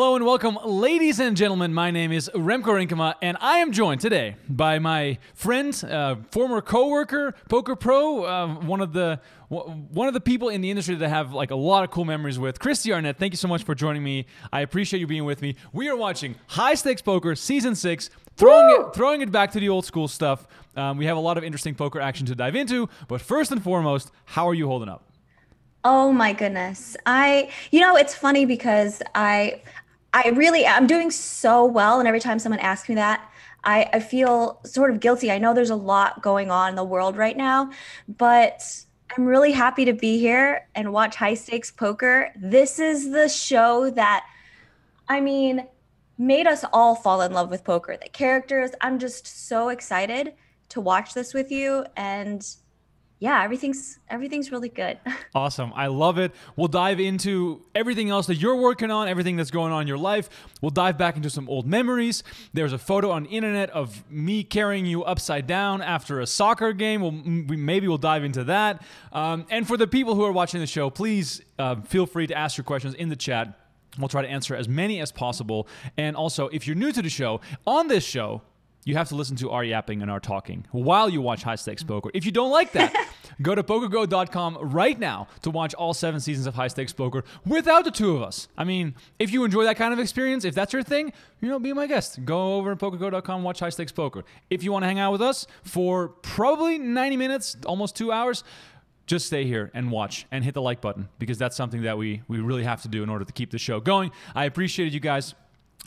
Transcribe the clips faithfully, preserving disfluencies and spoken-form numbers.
Hello and welcome, ladies and gentlemen. My name is Remko Rinkema, and I am joined today by my friend, uh, former coworker, poker pro, uh, one of the one of the people in the industry that I have like a lot of cool memories with, Kristy Arnett. Thank you so much for joining me. I appreciate you being with me. We are watching High Stakes Poker Season Six, throwing it, throwing it back to the old school stuff. Um, we have a lot of interesting poker action to dive into, but first and foremost, how are you holding up? Oh my goodness. I, you know, it's funny because I, I really, I'm doing so well. And every time someone asks me that, I, I feel sort of guilty. I know there's a lot going on in the world right now, but I'm really happy to be here and watch High Stakes Poker. This is the show that, I mean, made us all fall in love with poker, the characters. I'm just so excited to watch this with you, and yeah, everything's everything's really good. Awesome. I love it. We'll dive into everything else that you're working on, everything that's going on in your life. We'll dive back into some old memories. There's a photo on the internet of me carrying you upside down after a soccer game. We'll, we, maybe we'll dive into that. Um, and for the people who are watching the show, please uh, feel free to ask your questions in the chat. We'll try to answer as many as possible. And also, if you're new to the show, on this show, you have to listen to our yapping and our talking while you watch High Stakes Poker. If you don't like that, go to poker go dot com right now to watch all seven seasons of High Stakes Poker without the two of us. I mean, if you enjoy that kind of experience, if that's your thing, you know, be my guest. Go over to poker go dot com, watch High Stakes Poker. If you want to hang out with us for probably ninety minutes, almost two hours, just stay here and watch and hit the like button, because that's something that we, we really have to do in order to keep the show going. I appreciate you guys.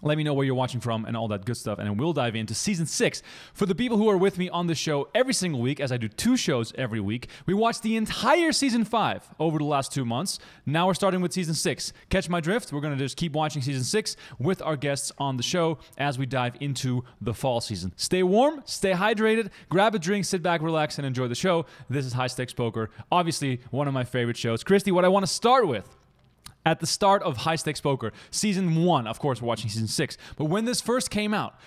Let me know where you're watching from and all that good stuff, and then we'll dive into Season six. For the people who are with me on the show every single week, as I do two shows every week, we watched the entire Season five over the last two months. Now we're starting with Season six. Catch my drift? We're going to just keep watching Season six with our guests on the show as we dive into the fall season. Stay warm, stay hydrated, grab a drink, sit back, relax, and enjoy the show. This is High Stakes Poker, obviously one of my favorite shows. Kristy, what I want to start with, at the start of High Stakes Poker, Season one, of course, we're watching Season six, but when this first came out,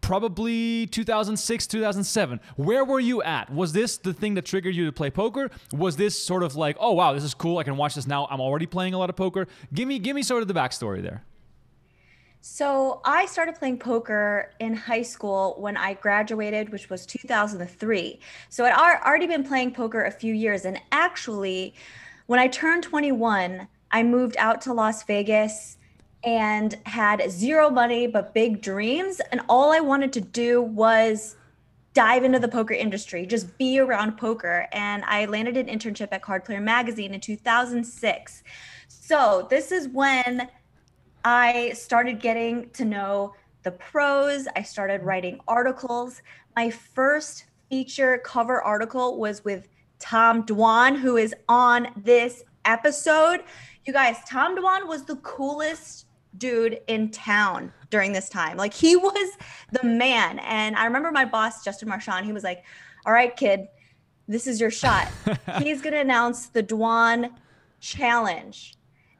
probably two thousand six, two thousand seven, where were you at? Was this the thing that triggered you to play poker? Was this sort of like, oh, wow, this is cool, I can watch this now, I'm already playing a lot of poker? Give me, give me sort of the backstory there. So I started playing poker in high school when I graduated, which was two thousand three. So I'd already been playing poker a few years, and actually, when I turned twenty-one, I moved out to Las Vegas and had zero money but big dreams. And all I wanted to do was dive into the poker industry, just be around poker. And I landed an internship at Card Player Magazine in two thousand six. So this is when I started getting to know the pros. I started writing articles. My first feature cover article was with Tom Dwan, who is on this episode. You guys, Tom Dwan was the coolest dude in town during this time. Like, he was the man. And I remember my boss, Justin Marchand, he was like, all right, kid, this is your shot. He's going to announce the Dwan Challenge.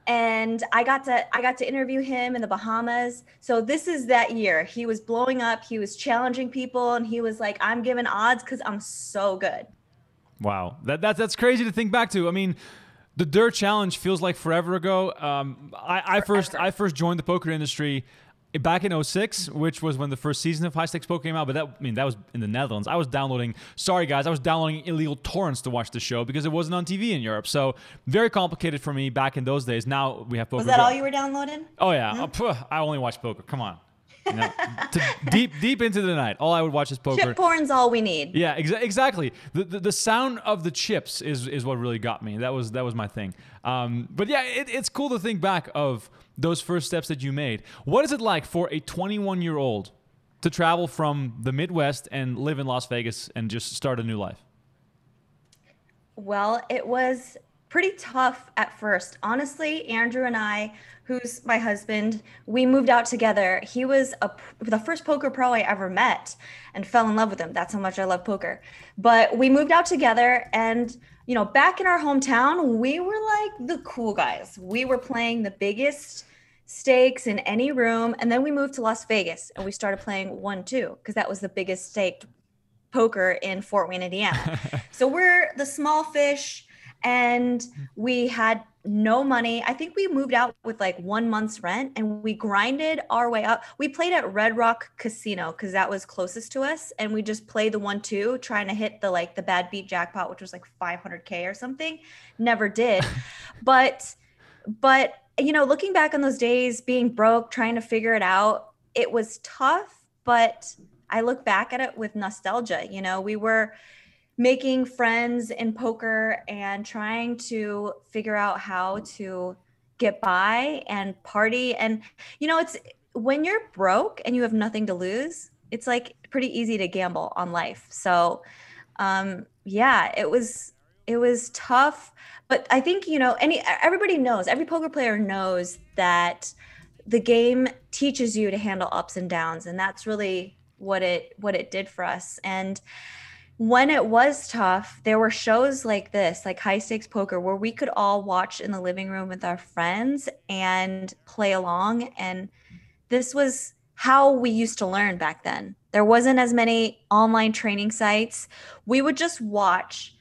And I got to I got to interview him in the Bahamas. So this is that year. He was blowing up. He was challenging people. And he was like, I'm giving odds because I'm so good. Wow. That, that, that's crazy to think back to. I mean, the Dirt Challenge feels like forever ago. Um, I, I first I first joined the poker industry back in oh six, which was when the first season of High Stakes Poker came out. But that, I mean, that was in the Netherlands. I was downloading, sorry guys, I was downloading illegal torrents to watch the show because it wasn't on T V in Europe. So very complicated for me back in those days. Now we have Poker. Was that all you were downloading? Oh yeah, huh? I only watched poker. Come on. You know, to deep deep into the night, all I would watch is poker. Chip porn's all we need. Yeah, exa exactly. The, the the sound of the chips is is what really got me. That was that was my thing. Um, but yeah, it, it's cool to think back of those first steps that you made. What is it like for a twenty-one-year-old to travel from the Midwest and live in Las Vegas and just start a new life? Well, it was pretty tough at first. Honestly, Andrew and I, who's my husband, we moved out together. He was a, the first poker pro I ever met, and fell in love with him. That's how much I love poker. But we moved out together, and you know, back in our hometown, we were like the cool guys. We were playing the biggest stakes in any room. And then we moved to Las Vegas and we started playing one, two, because that was the biggest staked poker in Fort Wayne, Indiana. So we're the small fish and we had no money. I think we moved out with like one month's rent, and we grinded our way up. We played at Red Rock Casino because that was closest to us, and we just played the one two, trying to hit the like the bad beat jackpot, which was like five hundred K or something. Never did, but but you know, looking back on those days, being broke, trying to figure it out, it was tough. But I look back at it with nostalgia. You know, we were making friends in poker and trying to figure out how to get by and party. And, you know, it's when you're broke and you have nothing to lose, it's like pretty easy to gamble on life. So, um, yeah, it was, it was tough, but I think, you know, any, everybody knows, every poker player knows that the game teaches you to handle ups and downs. And that's really what it, what it did for us. And when it was tough, there were shows like this, like High Stakes Poker, where we could all watch in the living room with our friends and play along. And this was how we used to learn back then. There wasn't as many online training sites. We would just watch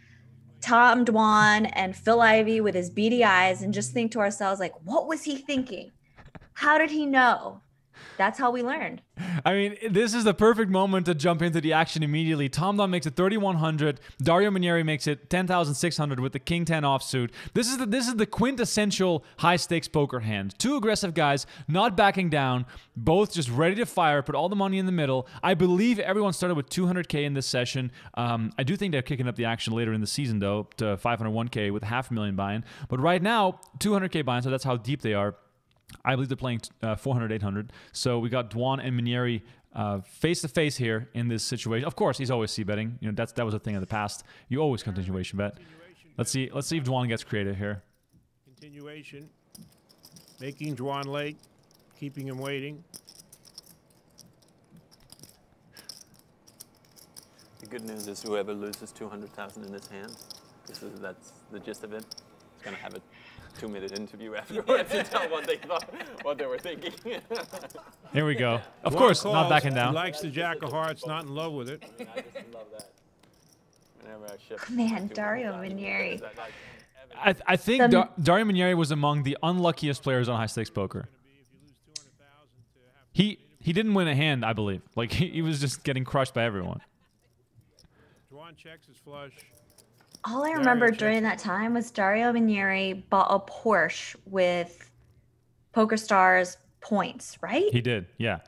Tom Dwan and Phil Ivey with his beady eyes and just think to ourselves, like, what was he thinking? How did he know? That's how we learned. I mean, this is the perfect moment to jump into the action immediately. Tom Dwan makes it thirty-one hundred. Dario Minieri makes it ten thousand six hundred with the king ten offsuit. This is the, this is the quintessential high-stakes poker hand. Two aggressive guys, not backing down, both just ready to fire, put all the money in the middle. I believe everyone started with two hundred K in this session. Um, I do think they're kicking up the action later in the season, though, to five hundred one K with half a million buy-in. But right now, two hundred K buy-in, so that's how deep they are. I believe they're playing uh, four hundred, eight hundred. So we got Dwan and Minieri uh, face to face here in this situation. Of course, he's always C betting. You know, that's that was a thing in the past. You always continuation bet. Let's see. Let's see if Dwan gets creative here. Continuation, making Dwan late, keeping him waiting. The good news is whoever loses two hundred thousand in his hand, this is that's the gist of it. It's gonna have it. two minute interview afterwards to tell what they thought, what they were thinking. Here we go. Of Dwan course, not backing down. He likes the Jack of Hearts, not in love with it. I mean, I just love that. Whenever I ship Man, Dario Minieri. I, th I think Dar Dario Minieri was among the unluckiest players on High Stakes Poker. He he didn't win a hand, I believe. Like he, he was just getting crushed by everyone. Dwan checks his flush. All I remember during that time was Dario Minieri bought a Porsche with PokerStars points, right? He did, yeah.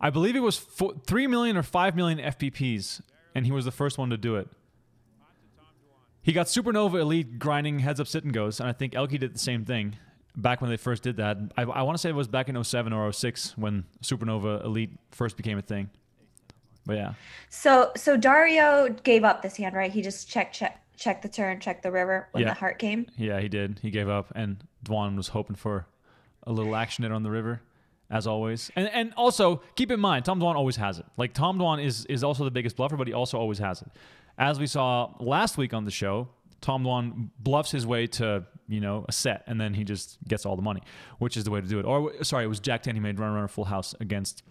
I believe it was four, three million or five million F P Ps, and he was the first one to do it. He got Supernova Elite grinding heads up sit and goes, and I think Elke did the same thing back when they first did that. I, I want to say it was back in oh seven or oh six when Supernova Elite first became a thing. But yeah. So so Dario gave up this hand, right? He just checked, checked. Check the turn, check the river when yeah. the heart came. Yeah, he did. He gave up, and Dwan was hoping for a little action hit on the river, as always. And and also keep in mind, Tom Dwan always has it. Like Tom Dwan is is also the biggest bluffer, but he also always has it. As we saw last week on the show, Tom Dwan bluffs his way to you know a set, and then he just gets all the money, which is the way to do it. Or sorry, it was Jack Tandy made runner runner full house against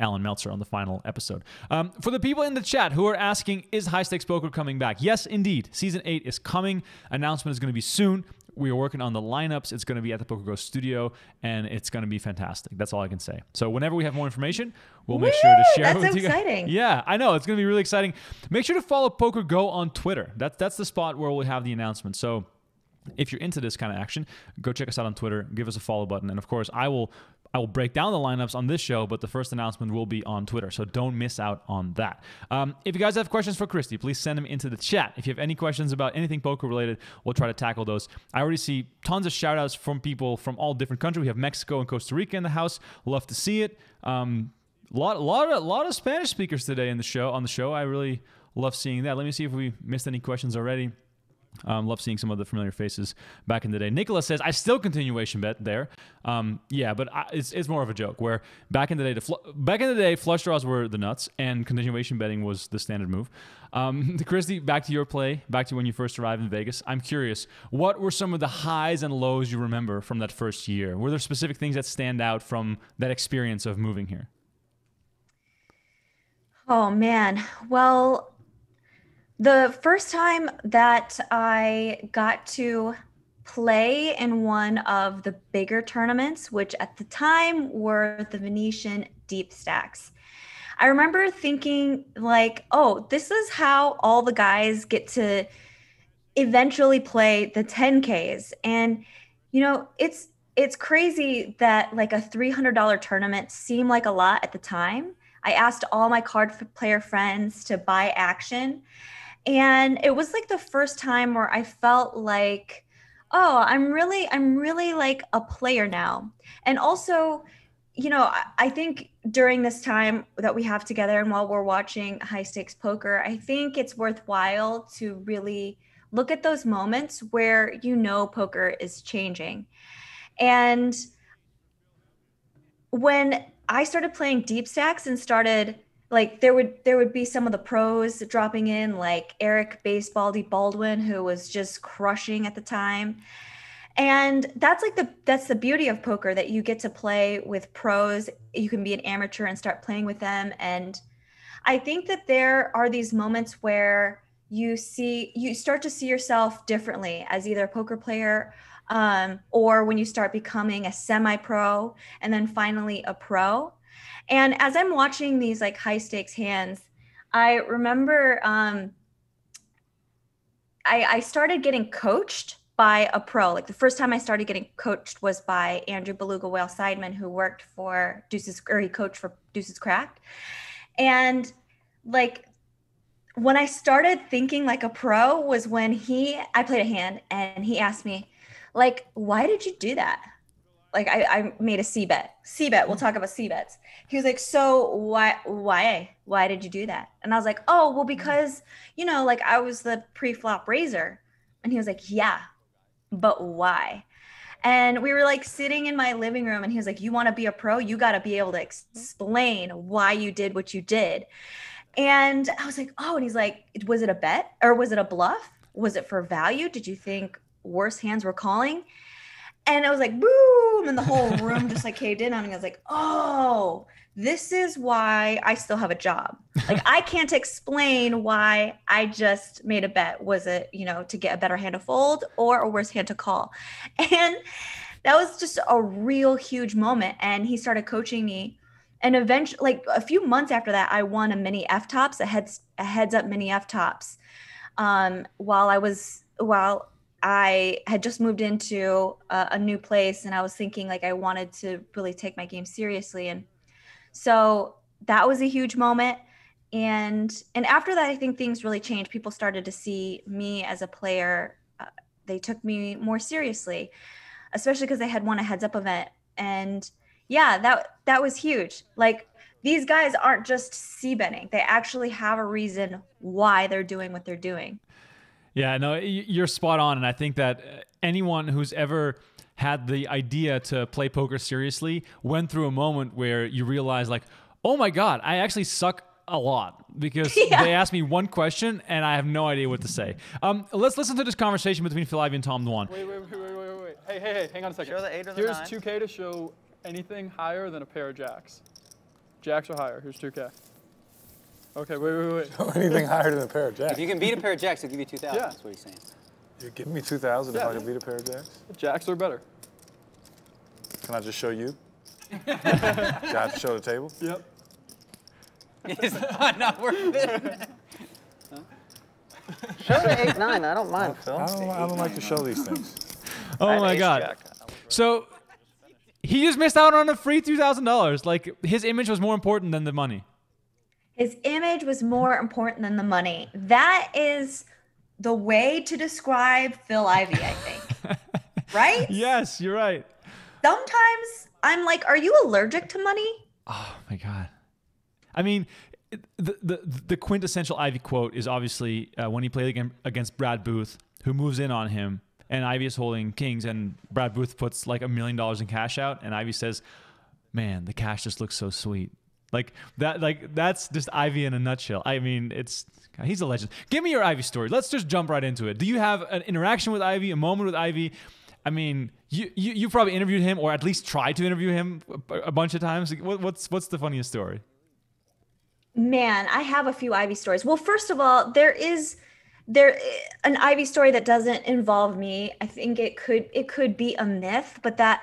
Alan Meltzer on the final episode. Um, for the people in the chat who are asking, is High Stakes Poker coming back? Yes, indeed. Season eight is coming. Announcement is going to be soon. We are working on the lineups. It's going to be at the Poker Go studio, and it's going to be fantastic. That's all I can say. So whenever we have more information, we'll Woo! make sure to share that's it with so you exciting. guys. That's exciting. Yeah, I know. It's going to be really exciting. Make sure to follow Poker Go on Twitter. That's, that's the spot where we'll have the announcement. So if you're into this kind of action, go check us out on Twitter. Give us a follow button. And, of course, I will... I will break down the lineups on this show, but the first announcement will be on Twitter, so don't miss out on that. Um, if you guys have questions for Kristy, please send them into the chat. If you have any questions about anything poker-related, we'll try to tackle those. I already see tons of shout-outs from people from all different countries. We have Mexico and Costa Rica in the house. Love to see it. Um, lot, lot, of, lot of Spanish speakers today in the show. On the show, I really love seeing that. Let me see if we missed any questions already. Um, love seeing some of the familiar faces back in the day. Nicholas says, I still continuation bet there. Um, yeah, but I, it's, it's more of a joke where back in the day, the back in the day, flush draws were the nuts and continuation betting was the standard move. Um, Kristy, back to your play, back to when you first arrived in Vegas. I'm curious, what were some of the highs and lows you remember from that first year? Were there specific things that stand out from that experience of moving here? Oh, man. Well, The first time that I got to play in one of the bigger tournaments, which at the time were the Venetian Deep Stacks, I remember thinking like, oh, this is how all the guys get to eventually play the ten Ks. And, you know, it's it's crazy that like a three hundred dollar tournament seemed like a lot at the time. I asked all my card player friends to buy action. And it was like the first time where I felt like, oh, I'm really, I'm really like a player now. And also, you know, I think during this time that we have together and while we're watching High Stakes Poker, I think it's worthwhile to really look at those moments where, you know, poker is changing. And when I started playing deep stacks and started like, there would, there would be some of the pros dropping in, like Eric Basebaldy Baldwin, who was just crushing at the time. And that's like the, that's the beauty of poker, that you get to play with pros. You can be an amateur and start playing with them. And I think that there are these moments where you see, you start to see yourself differently as either a poker player, um, or when you start becoming a semi-pro and then finally a pro. And as I'm watching these like high stakes hands, I remember, um, I, I started getting coached by a pro. Like the first time I started getting coached was by Andrew Beluga Whale Sideman, who worked for Deuces, or he coached for Deuces Cracked. And like, when I started thinking like a pro was when he, I played a hand and he asked me like, why did you do that? Like I, I made a C bet, C bet. We'll talk about C bets. He was like, so why, why, why did you do that? And I was like, oh, well, because, you know, like I was the pre-flop raiser. And he was like, yeah, but why? And we were like sitting in my living room and he was like, you want to be a pro? You got to be able to explain why you did what you did. And I was like, oh, and he's like, was it a bet or was it a bluff? Was it for value? Did you think worse hands were calling? And I was like, boom. And the whole room just like caved in on me. I was like, oh, this is why I still have a job. Like I can't explain why I just made a bet. Was it, you know, to get a better hand to fold or a worse hand to call? And that was just a real huge moment. And he started coaching me. And eventually, like a few months after that, I won a mini F-tops, a heads a heads up mini F-tops. Um, while I was while I had just moved into a, a new place, and I was thinking like I wanted to really take my game seriously, and so that was a huge moment. And and after that, I think things really changed. People started to see me as a player. Uh, they took me more seriously, especially because I had won a heads up event. And yeah, that that was huge. Like these guys aren't just c-betting. They actually have a reason why they're doing what they're doing. Yeah, no, you're spot on. And I think that anyone who's ever had the idea to play poker seriously went through a moment where you realize like, oh my God, I actually suck a lot because yeah. they asked me one question and I have no idea what to say. Um, let's listen to this conversation between Phil Ivey and Tom Dwan. Wait, wait, wait, wait, wait, wait. Hey, hey, hey, hang on a second. Show the eight or the Here's nine. two K to show anything higher than a pair of jacks. Jacks are higher. Here's two K. Okay, wait, wait, wait. Show anything higher than a pair of jacks. If you can beat a pair of jacks, they'll give you two thousand dollars. Yeah. That's what he's saying. You're giving me two thousand dollars yeah, if I can beat a pair of jacks? Jacks are better. Can I just show you? Do I have to show the table? Yep. It's not, not worth it. Huh? Show the eight nine. I don't mind, Phil. I don't, I don't eight, like nine, to show nine. These things. Oh, my God. Jack. So... he just missed out on a free two thousand dollars. Like his image was more important than the money. His image was more important than the money. That is the way to describe Phil Ivey, I think. Right? Yes, you're right. Sometimes I'm like, are you allergic to money? Oh my God. I mean, the, the, the quintessential Ivey quote is obviously uh, when he played against Brad Booth, who moves in on him. And Ivey is holding kings, and Brad Booth puts like a million dollars in cash out, and Ivey says, "Man, the cash just looks so sweet." Like that, like that's just Ivey in a nutshell. I mean, it's God, he's a legend. Give me your Ivey story. Let's just jump right into it. Do you have an interaction with Ivey, a moment with Ivey? I mean, you you, you probably interviewed him, or at least tried to interview him a, a bunch of times. What, what's what's the funniest story? Man, I have a few Ivey stories. Well, first of all, there is there an Ivey story that doesn't involve me. I think it could it could be a myth, but that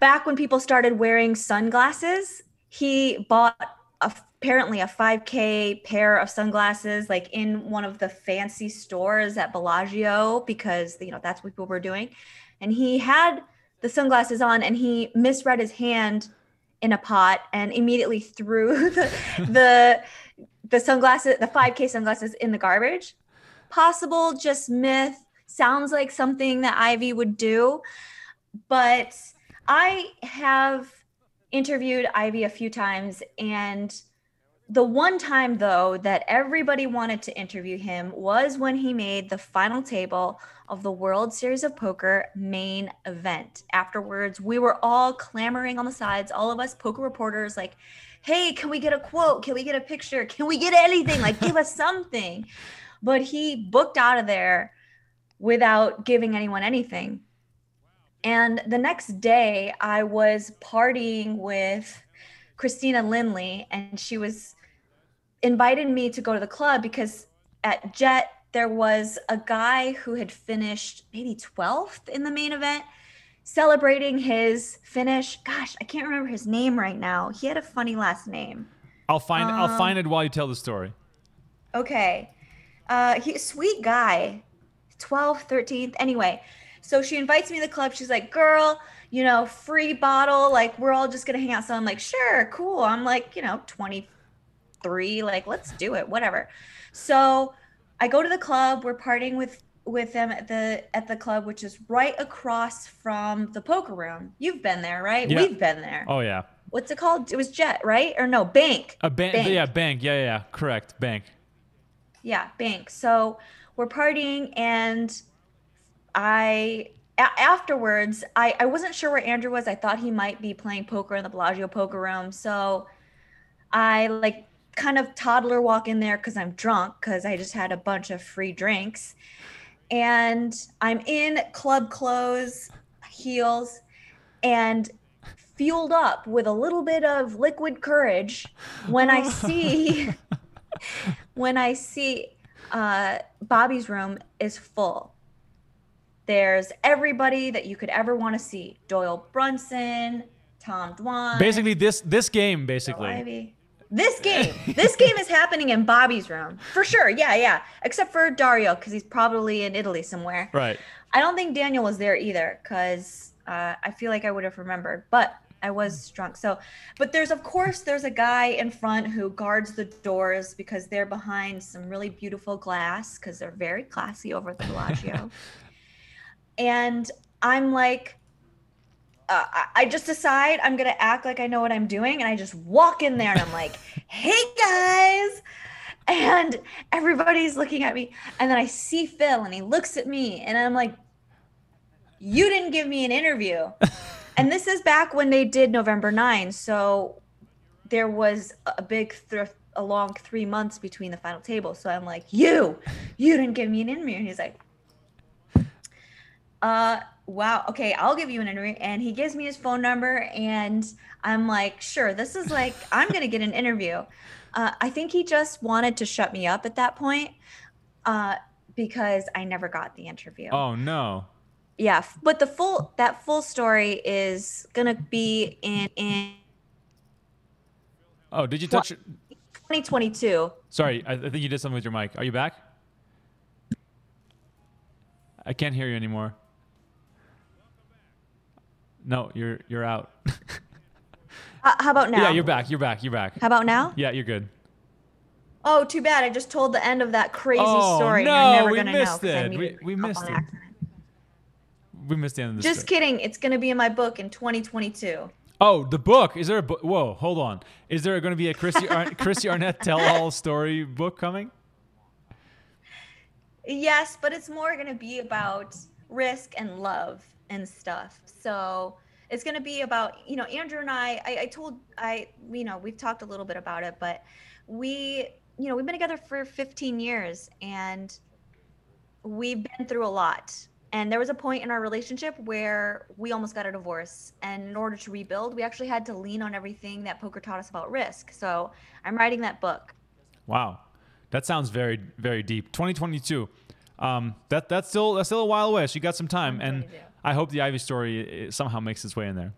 back when people started wearing sunglasses, he bought a, apparently a five K pair of sunglasses like in one of the fancy stores at Bellagio because, you know, that's what people were doing. And he had the sunglasses on and he misread his hand in a pot and immediately threw the the, the sunglasses, the five K sunglasses in the garbage. Possible, just myth. Sounds like something that Ivey would do. But I have interviewed Ivey a few times, and the one time though that everybody wanted to interview him was when he made the final table of the World Series of Poker main event. Afterwards, we were all clamoring on the sides, all of us poker reporters, like, hey, can we get a quote? Can we get a picture? Can we get anything? Like, give us something. But he booked out of there without giving anyone anything. And the next day I was partying with Christina Lindley, and she was invited me to go to the club because at Jet, there was a guy who had finished maybe twelfth in the main event, celebrating his finish. Gosh, I can't remember his name right now. He had a funny last name. I'll find, um, I'll find it while you tell the story. Okay. Uh, he, sweet guy, twelfth, thirteenth, anyway. So she invites me to the club. She's like, girl, you know, free bottle. Like, we're all just going to hang out. So I'm like, sure, cool. I'm like, you know, twenty-three, like, let's do it, whatever. So I go to the club. We're partying with, with them at the, at the club, which is right across from the poker room. You've been there, right? Yeah. We've been there. Oh, yeah. What's it called? It was Jet, right? Or no, Bank. A ban- bank. Yeah, Bank. Yeah, yeah, yeah. Correct. Bank. Yeah, Bank. So we're partying, and I, afterwards, I, I wasn't sure where Andrew was. I thought he might be playing poker in the Bellagio poker room. So I like kind of toddler walk in there because I'm drunk because I just had a bunch of free drinks. And I'm in club clothes, heels, and fueled up with a little bit of liquid courage when I see, when I see uh, Bobby's room is full. There's everybody that you could ever want to see. Doyle Brunson, Tom Dwan. Basically, this this game, basically. Ivey. This game. This game is happening in Bobby's room. For sure. Yeah, yeah. Except for Dario, because he's probably in Italy somewhere. Right. I don't think Daniel was there either, because uh, I feel like I would have remembered. But I was drunk. So, but there's, of course, there's a guy in front who guards the doors because they're behind some really beautiful glass, because they're very classy over at the Bellagio. And I'm like, uh, I just decide I'm going to act like I know what I'm doing. And I just walk in there and I'm like, hey, guys. And everybody's looking at me. And then I see Phil and he looks at me and I'm like, you didn't give me an interview. And this is back when they did November ninth. So there was a big th- a long three months between the final table. So I'm like, you, you didn't give me an interview. And he's like, Uh, wow. Okay. I'll give you an interview. And he gives me his phone number and I'm like, sure, this is like, I'm going to get an interview. Uh, I think he just wanted to shut me up at that point, uh, because I never got the interview. Oh no. Yeah. But the full, that full story is going to be in, in. Oh, did you touch your... twenty twenty-two. Sorry. I think you did something with your mic. Are you back? I can't hear you anymore. No, you're you're out. uh, how about now? Yeah, you're back. You're back. You're back. How about now? Yeah, you're good. Oh, too bad. I just told the end of that crazy oh, story. No, and you're never we gonna missed know, it. We, we missed it. Accident. We missed the end of the story. Just kidding. It's going to be in my book in twenty twenty-two. Oh, the book. Is there a book? Whoa, hold on. Is there going to be a Kristy Ar- Kristy Arnett tell-all story book coming? Yes, but it's more going to be about risk and love and stuff. So it's going to be about, you know, Andrew and I, I, I told, I, you know, we've talked a little bit about it, but we, you know, we've been together for fifteen years and we've been through a lot. And there was a point in our relationship where we almost got a divorce. And in order to rebuild, we actually had to lean on everything that poker taught us about risk. So I'm writing that book. Wow. That sounds very, very deep. twenty twenty-two. Um, that that's still that's still a while away. So you got some time. And I hope the Ivey story somehow makes its way in there.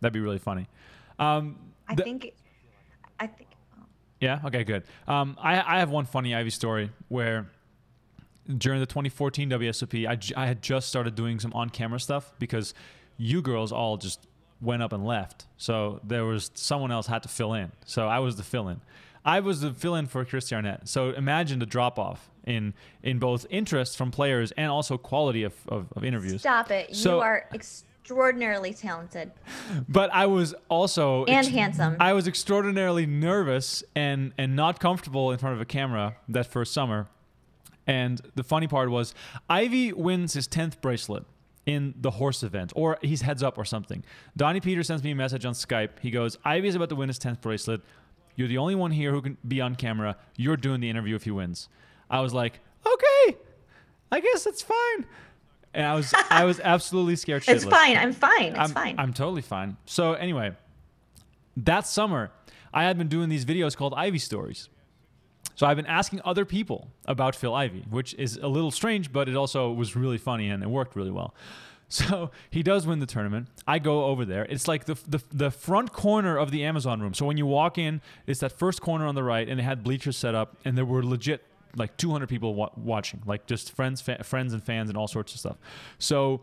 That'd be really funny. Um, I think... I think. Oh. Yeah? Okay, good. Um, I, I have one funny Ivey story where... During the twenty fourteen W S O P, I, j I had just started doing some on-camera stuff because you girls all just went up and left. So there was someone else had to fill in. So I was the fill-in. I was the fill-in for Kristy Arnett. So imagine the drop-off in in both interest from players and also quality of, of, of interviews. Stop it. So, you are extraordinarily talented. But I was also... And handsome. I was extraordinarily nervous and, and not comfortable in front of a camera that first summer. And the funny part was Ivey wins his tenth bracelet in the horse event, or he's heads up or something. Donnie Peters sends me a message on Skype. He goes, Ivey's about to win his tenth bracelet. You're the only one here who can be on camera. You're doing the interview if he wins. I was like, okay, I guess it's fine. And I was I was absolutely scared shitless. It's fine. I'm fine. It's I'm, fine. I'm totally fine. So anyway, that summer, I had been doing these videos called Ivey Stories. So I've been asking other people about Phil Ivey, which is a little strange, but it also was really funny and it worked really well. So he does win the tournament. I go over there. It's like the, the, the front corner of the Amazon room. So when you walk in, it's that first corner on the right, and it had bleachers set up, and there were legit like two hundred people wa watching, like just friends, fa friends and fans and all sorts of stuff. So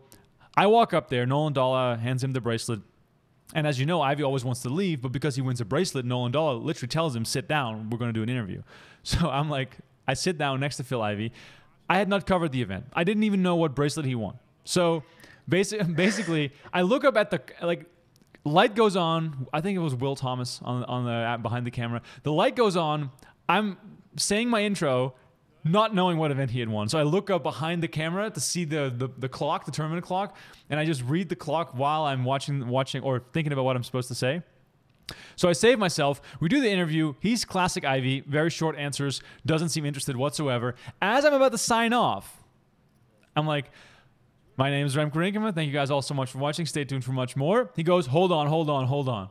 I walk up there. Nolan Dalla hands him the bracelet. And as you know, Ivey always wants to leave, but because he wins a bracelet, Nolan Dalla literally tells him, sit down, we're going to do an interview. So I'm like, I sit down next to Phil Ivey. I had not covered the event. I didn't even know what bracelet he won. So basi basically, I look up at the, like, light goes on. I think it was Will Thomas on, on the behind the camera. The light goes on. I'm saying my intro, not knowing what event he had won. So I look up behind the camera to see the, the, the clock, the tournament clock, and I just read the clock while I'm watching, watching or thinking about what I'm supposed to say. So I save myself. We do the interview. He's classic Ivey, very short answers, doesn't seem interested whatsoever. As I'm about to sign off, I'm like, my name is Remko Rinkema. Thank you guys all so much for watching. Stay tuned for much more. He goes, hold on, hold on, hold on.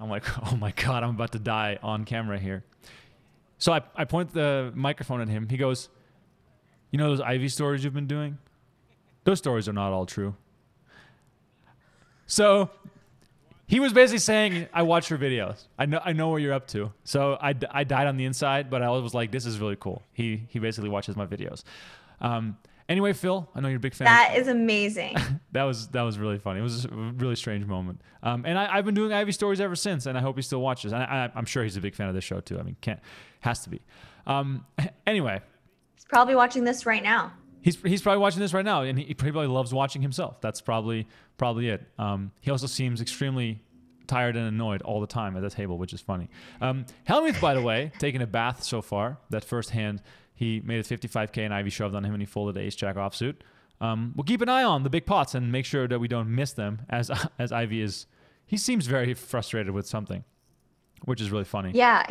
I'm like, oh my God, I'm about to die on camera here. So I, I point the microphone at him. He goes, you know those Ivey stories you've been doing? Those stories are not all true. So he was basically saying, I watch your videos. I know, I know what you're up to. So I, I died on the inside, but I was like, this is really cool. He, he basically watches my videos. Um, anyway, Phil, I know you're a big fan. That is amazing. that, was, that was really funny. It was a really strange moment. Um, and I, I've been doing Ivey Stories ever since, and I hope he still watches. And I, I, I'm sure he's a big fan of this show, too. I mean, can't... Has to be. Um, anyway. He's probably watching this right now. He's, he's probably watching this right now, and he, he probably loves watching himself. That's probably probably it. Um, he also seems extremely tired and annoyed all the time at the table, which is funny. Um, Hellmuth, by the way, taking a bath so far. That first hand, he made it fifty-five K, and Ivey shoved on him, and he folded ace-jack offsuit. Um, we'll keep an eye on the big pots and make sure that we don't miss them, as, as Ivey is... He seems very frustrated with something, which is really funny. Yeah.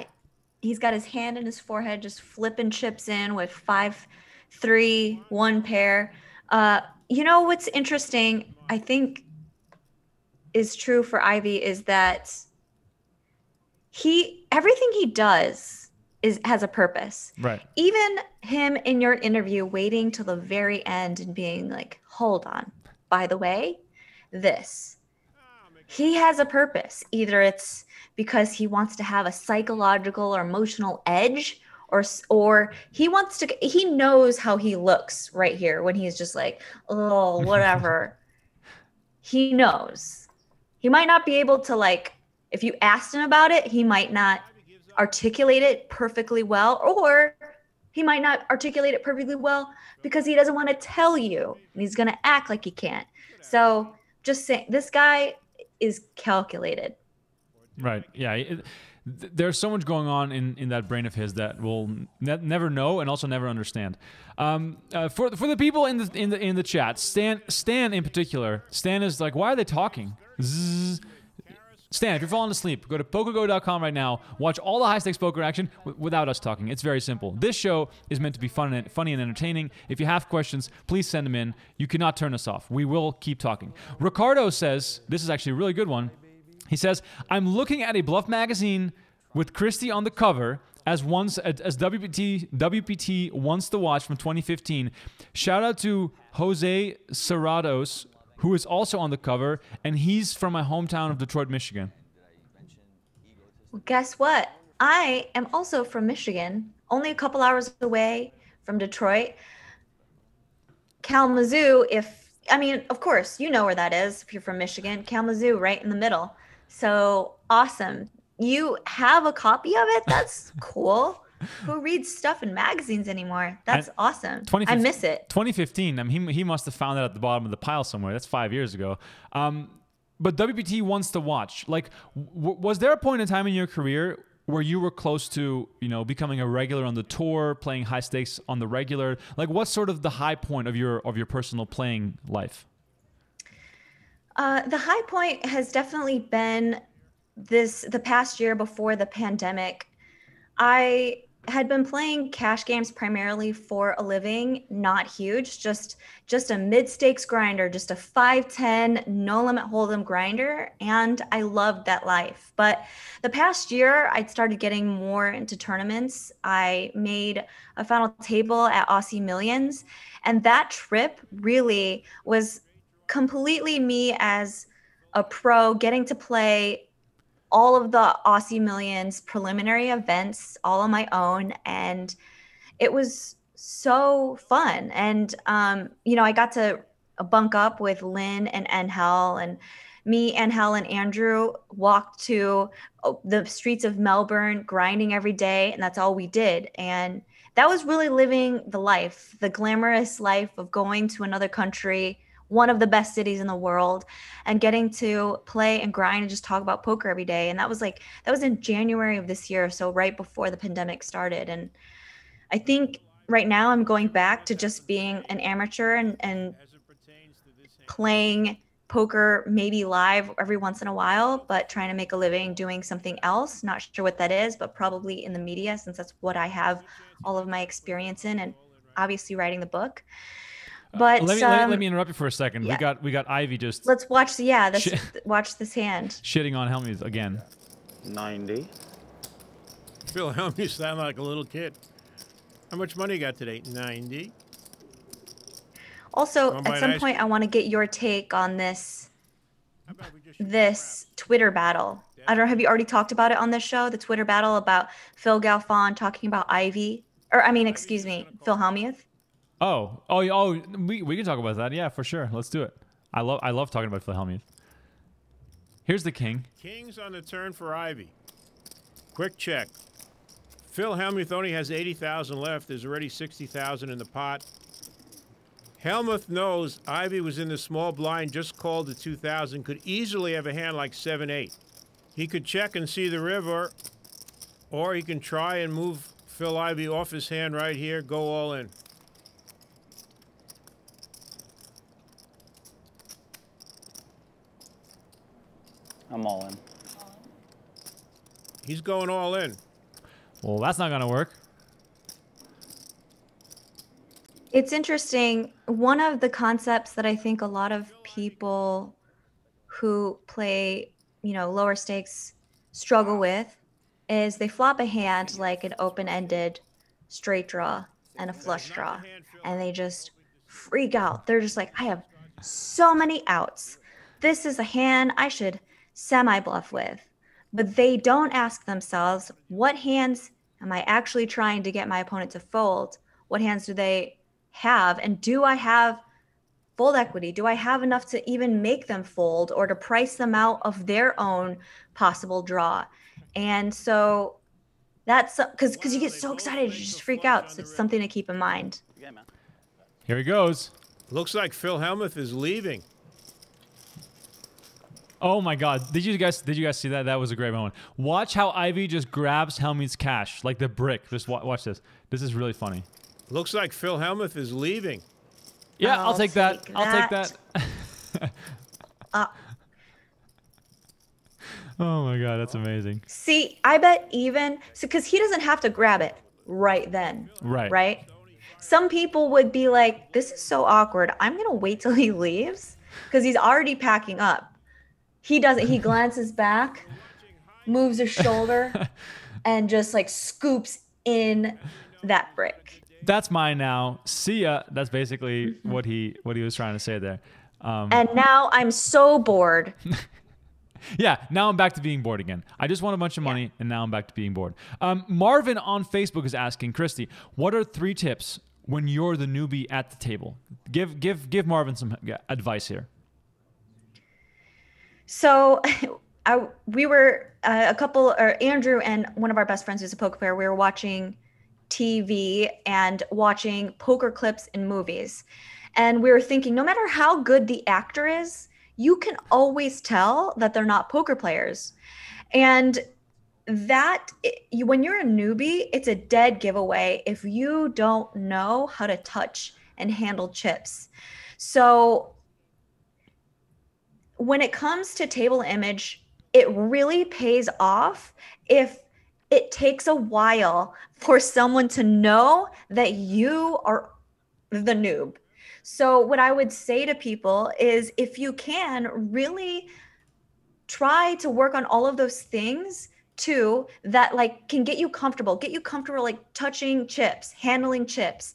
He's got his hand in his forehead, just flipping chips in with five, three, one pair. Uh, you know what's interesting, I think, is true for Ivey is that he everything he does is has a purpose. Right. Even him in your interview waiting till the very end and being like, "Hold on, by the way, this." He has a purpose. Either it's because he wants to have a psychological or emotional edge, or or he wants to, he knows how he looks right here when he's just like, oh, whatever. He knows. He might not be able to, like, if you asked him about it, he might not articulate it perfectly well, or he might not articulate it perfectly well because he doesn't want to tell you, and he's going to act like he can't. So just saying, this guy is calculated. Right. Yeah. It, there's so much going on in, in that brain of his that we'll ne never know and also never understand. Um, uh, for for the people in the in the in the chat, Stan Stan in particular, Stan is like, why are they talking? Zzz. Stan, if you're falling asleep, go to poker go dot com right now. Watch all the high-stakes poker action w without us talking. It's very simple. This show is meant to be fun and, funny and entertaining. If you have questions, please send them in. You cannot turn us off. We will keep talking. Ricardo says, this is actually a really good one. He says, I'm looking at a Bluff magazine with Kristy on the cover as once as W P T W P T Wants to Watch from twenty fifteen. Shout out to Jose Serrados, who is also on the cover, and he's from my hometown of Detroit, Michigan. Well, guess what? I am also from Michigan, only a couple hours away from Detroit. Kalamazoo, if, I mean, of course, you know where that is if you're from Michigan. Kalamazoo, right in the middle. So awesome. You have a copy of it? That's cool. Who reads stuff in magazines anymore? That's and awesome. I miss it. twenty fifteen. I mean, he, he must have found it at the bottom of the pile somewhere. That's five years ago. Um, but W P T Wants to Watch. Like, w was there a point in time in your career where you were close to, you know, becoming a regular on the tour, playing high stakes on the regular? Like, what's sort of the high point of your of your personal playing life? Uh, the high point has definitely been this the past year before the pandemic. I had been playing cash games primarily for a living, not huge, just just a mid-stakes grinder, just a five ten no-limit hold'em grinder, and I loved that life. But the past year, I'd started getting more into tournaments. I made a final table at Aussie Millions, and that trip really was completely me as a pro getting to play all of the Aussie Millions preliminary events all on my own. And it was so fun. And, um, you know, I got to bunk up with Lynn and Ann Hell, and me, Ann Hell, and Andrew walked to the streets of Melbourne grinding every day. And that's all we did. And that was really living the life, the glamorous life of going to another country, one of the best cities in the world, and getting to play and grind and just talk about poker every day. And that was like, that was in January of this year. So right before the pandemic started. And I think right now I'm going back to just being an amateur and, and playing poker, maybe live every once in a while, but trying to make a living doing something else. Not sure what that is, but probably in the media, since that's what I have all of my experience in, and obviously writing the book. But uh, let, me, um, let, me, let me interrupt you for a second. Yeah. We got we got Ivy just. Let's watch. The, yeah, let's watch this hand. Shitting on Hellmuth again. ninety. Phil Hellmuth sound like a little kid. How much money you got today? ninety. Also, at some point, I want to get your take on this this Twitter battle. Yeah. I don't know. Have you already talked about it on this show? The Twitter battle about Phil Galfond talking about Ivy, or I mean, Ivy's excuse me, Phil Hellmuth. Oh, oh, oh! We we can talk about that, yeah, for sure. Let's do it. I love I love talking about Phil Hellmuth. Here's the king. King's on the turn for Ivy. Quick check. Phil Hellmuth only has eighty thousand left. There's already sixty thousand in the pot. Hellmuth knows Ivy was in the small blind, just called the two thousand. Could easily have a hand like seven eight. He could check and see the river, or he can try and move Phil Ivey off his hand right here. Go all in. I'm all in. He's going all in. Well, that's not going to work. It's interesting. One of the concepts that I think a lot of people who play, you know, lower stakes struggle with is they flop a hand like an open-ended straight draw and a flush draw, and they just freak out. They're just like, I have so many outs. This is a hand I should semi-bluff with, but they don't ask themselves, what hands am I actually trying to get my opponent to fold? What hands do they have? And do I have fold equity? Do I have enough to even make them fold or to price them out of their own possible draw? And so that's because because you get so excited, you just freak out. So it's something to keep in mind. Here he goes. Looks like Phil Hellmuth is leaving. Oh my God! Did you guys did you guys see that? That was a great moment. Watch how Ivy just grabs Hellmuth's cash like the brick. Just wa watch this. This is really funny. Looks like Phil Hellmuth is leaving. Yeah, I'll, I'll take, take that. that. I'll take that. uh, Oh my God, that's amazing. See, I bet even, so because he doesn't have to grab it right then, right? Right. Some people would be like, this is so awkward. I'm going to wait till he leaves because he's already packing up. He doesn't, he glances back, moves his shoulder and just like scoops in that brick. That's mine now. See ya. That's basically mm-hmm. what he, what he was trying to say there. Um, and now I'm so bored. Yeah, now I'm back to being bored again. I just want a bunch of money, yeah. and now I'm back to being bored. Um, Marvin on Facebook is asking, Kristy, what are three tips when you're the newbie at the table? Give give give Marvin some advice here. So I, we were uh, a couple, or Andrew and one of our best friends who's a poker player, we were watching T V and watching poker clips in movies. And we were thinking, no matter how good the actor is, you can always tell that they're not poker players. And that you, when you're a newbie, it's a dead giveaway if you don't know how to touch and handle chips. So when it comes to table image, it really pays off if it takes a while for someone to know that you are the noob. So what I would say to people is, if you can, really try to work on all of those things too that like can get you comfortable, get you comfortable like touching chips, handling chips,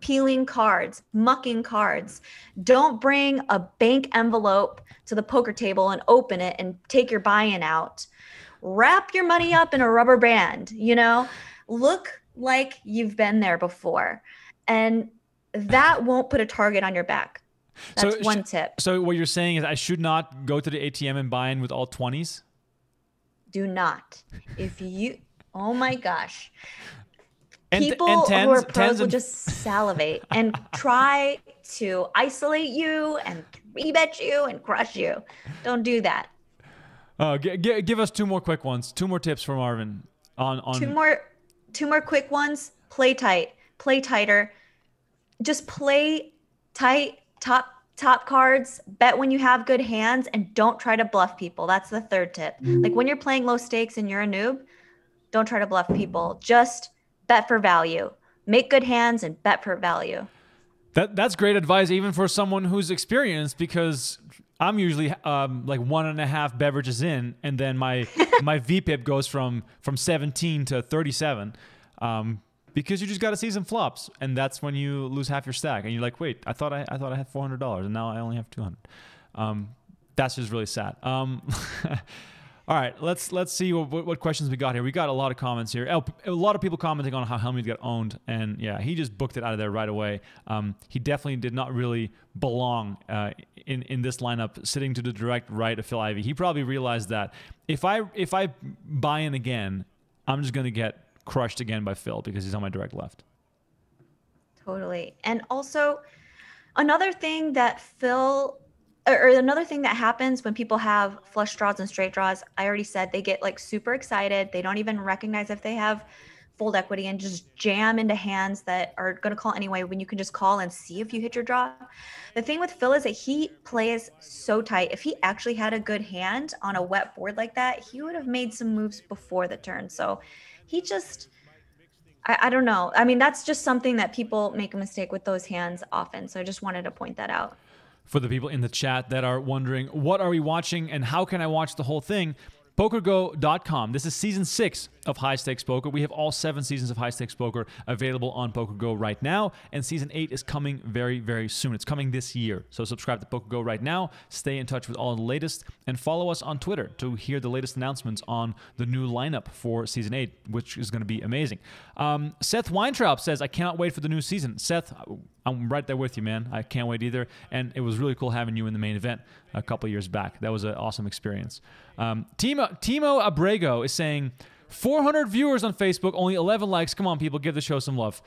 peeling cards, mucking cards. Don't bring a bank envelope to the poker table and open it and take your buy-in out. Wrap your money up in a rubber band, you know, look like you've been there before. And that won't put a target on your back. That's so, one tip. So what you're saying is I should not go to the A T M and buy in with all twenties? Do not. If you, oh my gosh. And, people and tens, who are pros will just salivate and try to isolate you and three-bet you and crush you. Don't do that. Uh, g g give us two more quick ones. Two more tips from Marvin. On, on... Two more, two more quick ones. Play tight. Play tighter. Just play tight, top top cards, bet when you have good hands, and don't try to bluff people. That's the third tip. Like when you're playing low stakes and you're a noob, don't try to bluff people. Just bet for value. Make good hands and bet for value. That That's great advice even for someone who's experienced, because I'm usually um, like one and a half beverages in, and then my my V P I P goes from, from seventeen to thirty-seven. Um, Because you just got to see some flops, and that's when you lose half your stack, and you're like, "Wait, I thought I, I thought I had four hundred dollars, and now I only have two hundred. Um, that's just really sad." Um, all right, let's let's see what, what questions we got here. We got a lot of comments here. A lot of people commenting on how Hellmuth got owned, and yeah, he just booked it out of there right away. Um, he definitely did not really belong uh, in in this lineup, sitting to the direct right of Phil Ivey. He probably realized that if I if I buy in again, I'm just gonna get crushed again by Phil because he's on my direct left. Totally. And also another thing that Phil, or another thing that happens when people have flush draws and straight draws, I already said they get like super excited. They don't even recognize if they have fold equity and just jam into hands that are going to call anyway, when you can just call and see if you hit your draw. The thing with Phil is that he plays so tight. If he actually had a good hand on a wet board like that, he would have made some moves before the turn. So he just, I, I don't know. I mean, that's just something that people make a mistake with those hands often. So I just wanted to point that out. For the people in the chat that are wondering, what are we watching and how can I watch the whole thing? Poker Go dot com. This is season six of High Stakes Poker. We have all seven seasons of High Stakes Poker available on Poker Go right now. And season eight is coming very, very soon. It's coming this year. So subscribe to Poker Go right now. Stay in touch with all the latest. And follow us on Twitter to hear the latest announcements on the new lineup for season eight, which is going to be amazing. Um, Seth Weintraub says, I cannot wait for the new season. Seth, I'm right there with you, man. I can't wait either. And it was really cool having you in the main event a couple years back. That was an awesome experience. Um, Timo, Timo Abrego is saying, four hundred viewers on Facebook, only eleven likes. Come on, people, give the show some love.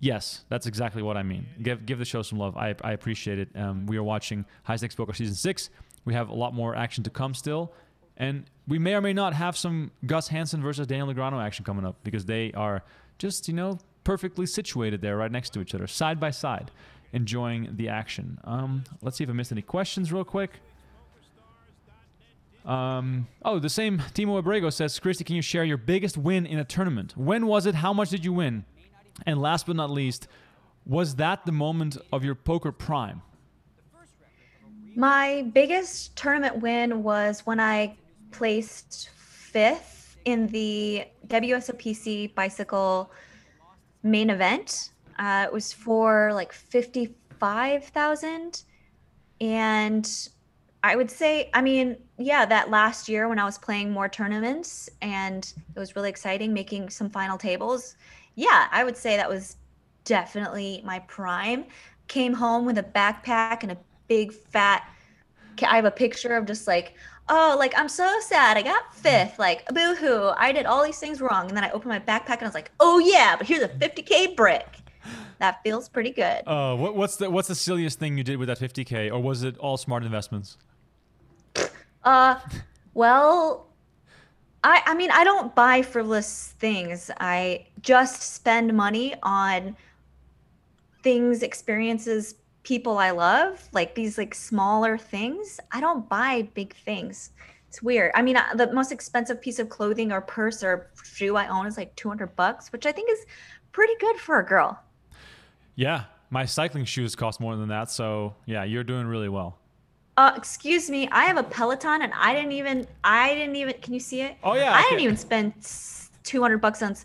Yes, that's exactly what I mean. Give, give the show some love. I, I appreciate it. Um, we are watching High Stakes Poker Season six. We have a lot more action to come still. And we may or may not have some Gus Hansen versus Daniel Negreanu action coming up, because they are just, you know, perfectly situated there right next to each other, side by side, enjoying the action. Um, let's see if I missed any questions real quick. Um, oh, the same Timo Abrego says, Kristy, can you share your biggest win in a tournament? When was it? How much did you win? And last but not least, was that the moment of your poker prime? My biggest tournament win was when I placed fifth in the W S O P C bicycle main event. Uh, it was for like fifty-five thousand. And I would say, I mean, yeah, that last year when I was playing more tournaments and it was really exciting making some final tables. Yeah, I would say that was definitely my prime. Came home with a backpack and a big fat, I have a picture of just like, oh, like, I'm so sad. I got fifth, like, boo-hoo. I did all these things wrong. And then I opened my backpack and I was like, oh yeah, but here's a fifty K brick. That feels pretty good. Uh, what, what's the what's the silliest thing you did with that fifty K? Or was it all smart investments? Uh, well, I, I mean, I don't buy frivolous things. I just spend money on things, experiences, people I love, like these like smaller things. I don't buy big things. It's weird. I mean, the most expensive piece of clothing or purse or shoe I own is like two hundred bucks, which I think is pretty good for a girl. Yeah, my cycling shoes cost more than that. So yeah, you're doing really well. Uh, excuse me, I have a Peloton and I didn't even, I didn't even, can you see it? Oh yeah. I, I didn't even spend two hundred bucks on,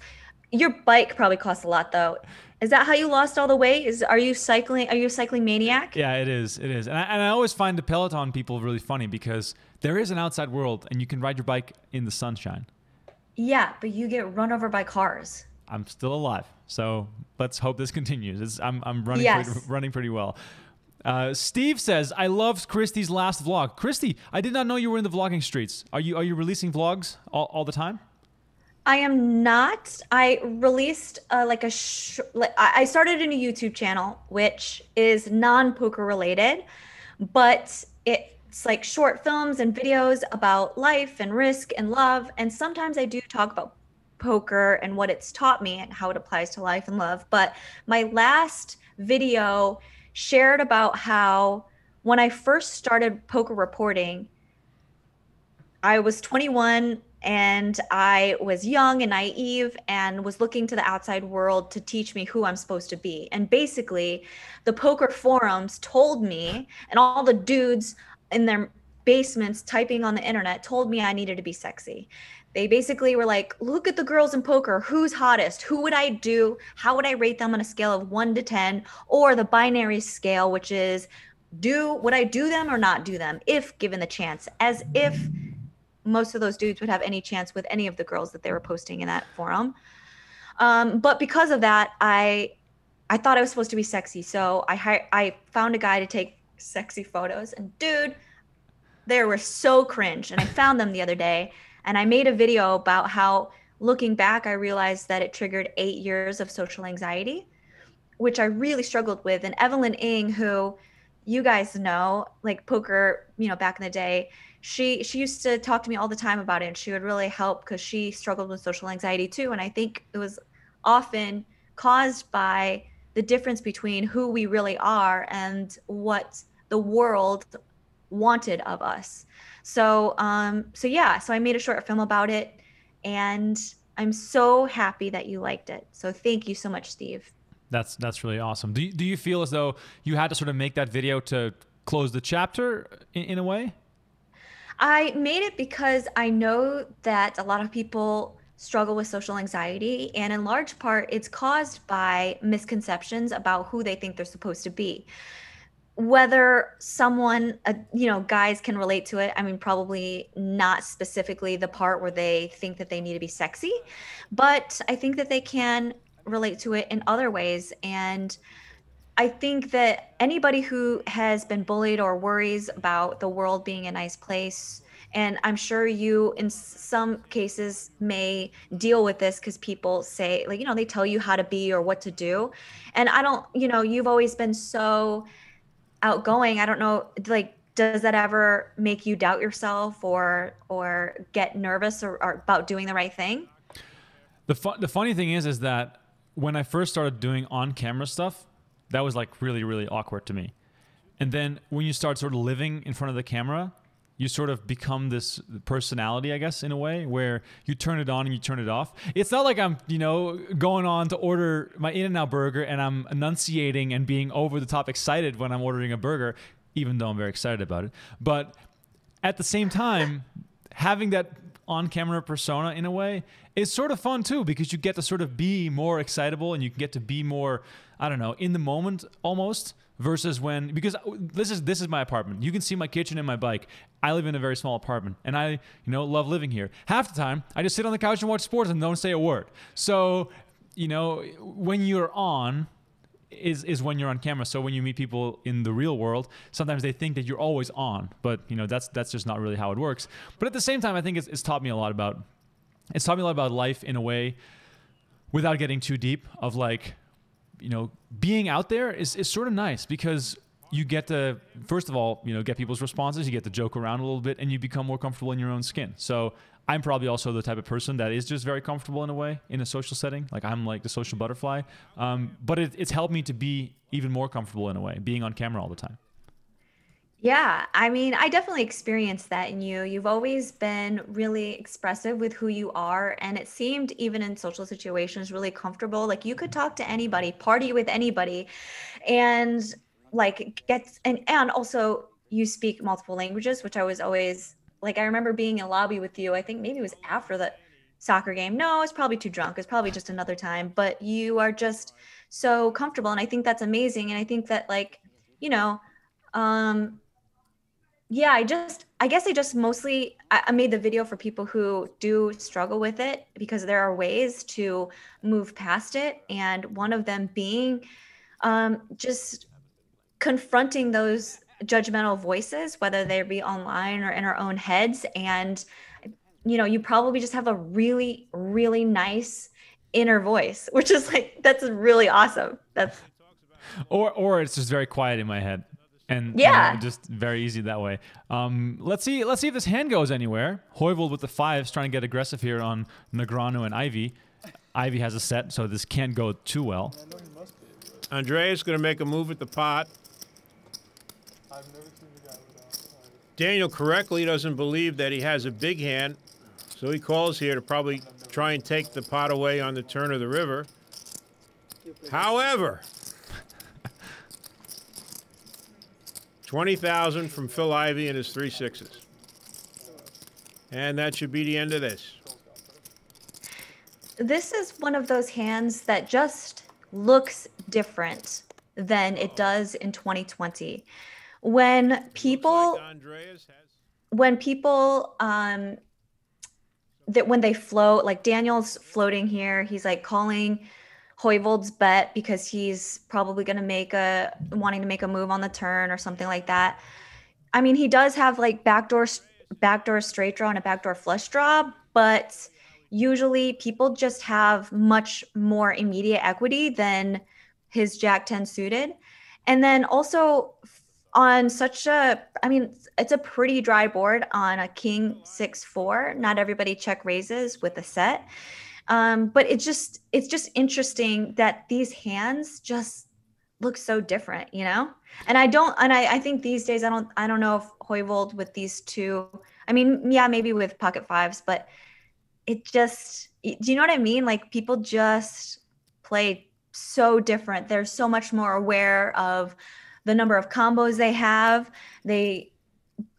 your bike probably costs a lot though. Is that how you lost all the weight? Is, are you cycling, are you a cycling maniac? Yeah, it is, it is. And I, and I always find the Peloton people really funny because there is an outside world and you can ride your bike in the sunshine. Yeah, but you get run over by cars. I'm still alive, so let's hope this continues. It's, I'm, I'm running, yes. pretty, running pretty well. Uh, Steve says, I loved Kristy's last vlog. Kristy, I did not know you were in the vlogging streets. Are you are you releasing vlogs all, all the time? I am not. I released uh, like a, sh like, I started a new YouTube channel, which is non-poker related, but it's like short films and videos about life and risk and love. And sometimes I do talk about poker and what it's taught me and how it applies to life and love. But my last video shared about how when I first started poker reporting, I was twenty-one and I was young and naive and was looking to the outside world to teach me who I'm supposed to be. And basically the poker forums told me, and all the dudes in their basements typing on the internet told me I needed to be sexy. They basically were like, look at the girls in poker, who's hottest, who would I do, how would I rate them on a scale of one to ten, or the binary scale, which is, do would I do them or not do them, if given the chance, as if most of those dudes would have any chance with any of the girls that they were posting in that forum. Um, but because of that, I I thought I was supposed to be sexy, so I, I found a guy to take sexy photos, and dude, they were so cringe, and I found them the other day. And I made a video about how, looking back, I realized that it triggered eight years of social anxiety, which I really struggled with. And Evelyn Ng, who you guys know, like poker, you know, back in the day, she she used to talk to me all the time about it. And she would really help because she struggled with social anxiety too. And I think it was often caused by the difference between who we really are and what the world wanted of us. So, um, so yeah, so I made a short film about it and I'm so happy that you liked it. So thank you so much, Steve. That's, that's really awesome. Do you, do you feel as though you had to sort of make that video to close the chapter in, in a way? I made it because I know that a lot of people struggle with social anxiety, and in large part it's caused by misconceptions about who they think they're supposed to be. Whether someone, uh, you know, guys can relate to it. I mean, probably not specifically the part where they think that they need to be sexy, but I think that they can relate to it in other ways. And I think that anybody who has been bullied or worries about the world being a nice place, and I'm sure you in some cases may deal with this because people say, like, you know, they tell you how to be or what to do. And I don't, you know, you've always been so outgoing. I don't know, like, does that ever make you doubt yourself or or get nervous or, or about doing the right thing? The fu the funny thing is, is that when I first started doing on-camera stuff, that was like really, really awkward to me. And then when you start sort of living in front of the camera, you sort of become this personality, I guess, in a way, where you turn it on and you turn it off. It's not like I'm, you know, going on to order my In-N-Out burger and I'm enunciating and being over the top excited when I'm ordering a burger, even though I'm very excited about it. But at the same time, having that on-camera persona in a way is sort of fun too, because you get to sort of be more excitable and you get to be more, I don't know, in the moment almost. Versus when, because this is this is my apartment. You can see my kitchen and my bike. I live in a very small apartment, and I, you know, love living here. Half the time, I just sit on the couch and watch sports and don't say a word. So, you know, when you're on, is is when you're on camera. So when you meet people in the real world, sometimes they think that you're always on, but you know that's that's just not really how it works. But at the same time, I think it's, it's taught me a lot about, it's taught me a lot about life in a way, without getting too deep. Of like, you know, being out there is, is sort of nice because you get to, first of all, you know, get people's responses, you get to joke around a little bit, and you become more comfortable in your own skin. So I'm probably also the type of person that is just very comfortable in a way in a social setting. Like I'm like the social butterfly. Um, but it, it's helped me to be even more comfortable in a way, being on camera all the time. Yeah, I mean, I definitely experienced that in you. You've always been really expressive with who you are. And it seemed, even in social situations, really comfortable. Like you could talk to anybody, party with anybody, and like get, and, and also you speak multiple languages, which I was always like, I remember being in a lobby with you. I think maybe it was after the soccer game. No, I was probably too drunk. It's probably just another time, but you are just so comfortable. And I think that's amazing. And I think that like, you know, um, yeah, I just, I guess I just mostly, I made the video for people who do struggle with it because there are ways to move past it. And one of them being um, just confronting those judgmental voices, whether they be online or in our own heads. And, you know, you probably just have a really, really nice inner voice, which is like, that's really awesome. That's or, or it's just very quiet in my head. And yeah, you know, just very easy that way. Um, let's see. Let's see if this hand goes anywhere. Hoivold with the fives, trying to get aggressive here on Negreanu and Ivey. Ivey has a set, so this can't go too well. Andre's going to make a move at the pot. I've never seen the guy without five. Daniel correctly doesn't believe that he has a big hand, so he calls here to probably try and take the pot away on the turn of the river. However, twenty thousand from Phil Ivey and his three sixes. And that should be the end of this. This is one of those hands that just looks different than it does in twenty twenty. When people, when people, um, that when they float, like Daniel's floating here, he's like calling Hoivold's bet because he's probably going to make a, wanting to make a move on the turn or something like that. I mean, he does have like backdoor, backdoor straight draw and a backdoor flush draw, but usually people just have much more immediate equity than his Jack ten suited. And then also on such a, I mean, it's a pretty dry board on a King six, four, not everybody check raises with a set. Um, but it's just, it's just interesting that these hands just look so different, you know? And I don't, and I, I think these days, I don't, I don't know if Hoivold with these two, I mean, yeah, maybe with pocket fives, but it just, do you know what I mean? Like people just play so different. They're so much more aware of the number of combos they have. They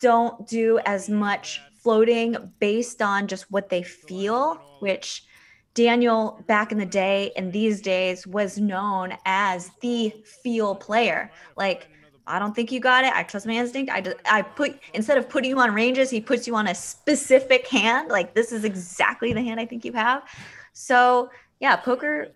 don't do as much floating based on just what they feel, which Daniel back in the day and these days was known as the feel player. Like, I don't think you got it. I trust my instinct. I, just, I put, instead of putting you on ranges, he puts you on a specific hand. Like, this is exactly the hand I think you have. So yeah, poker,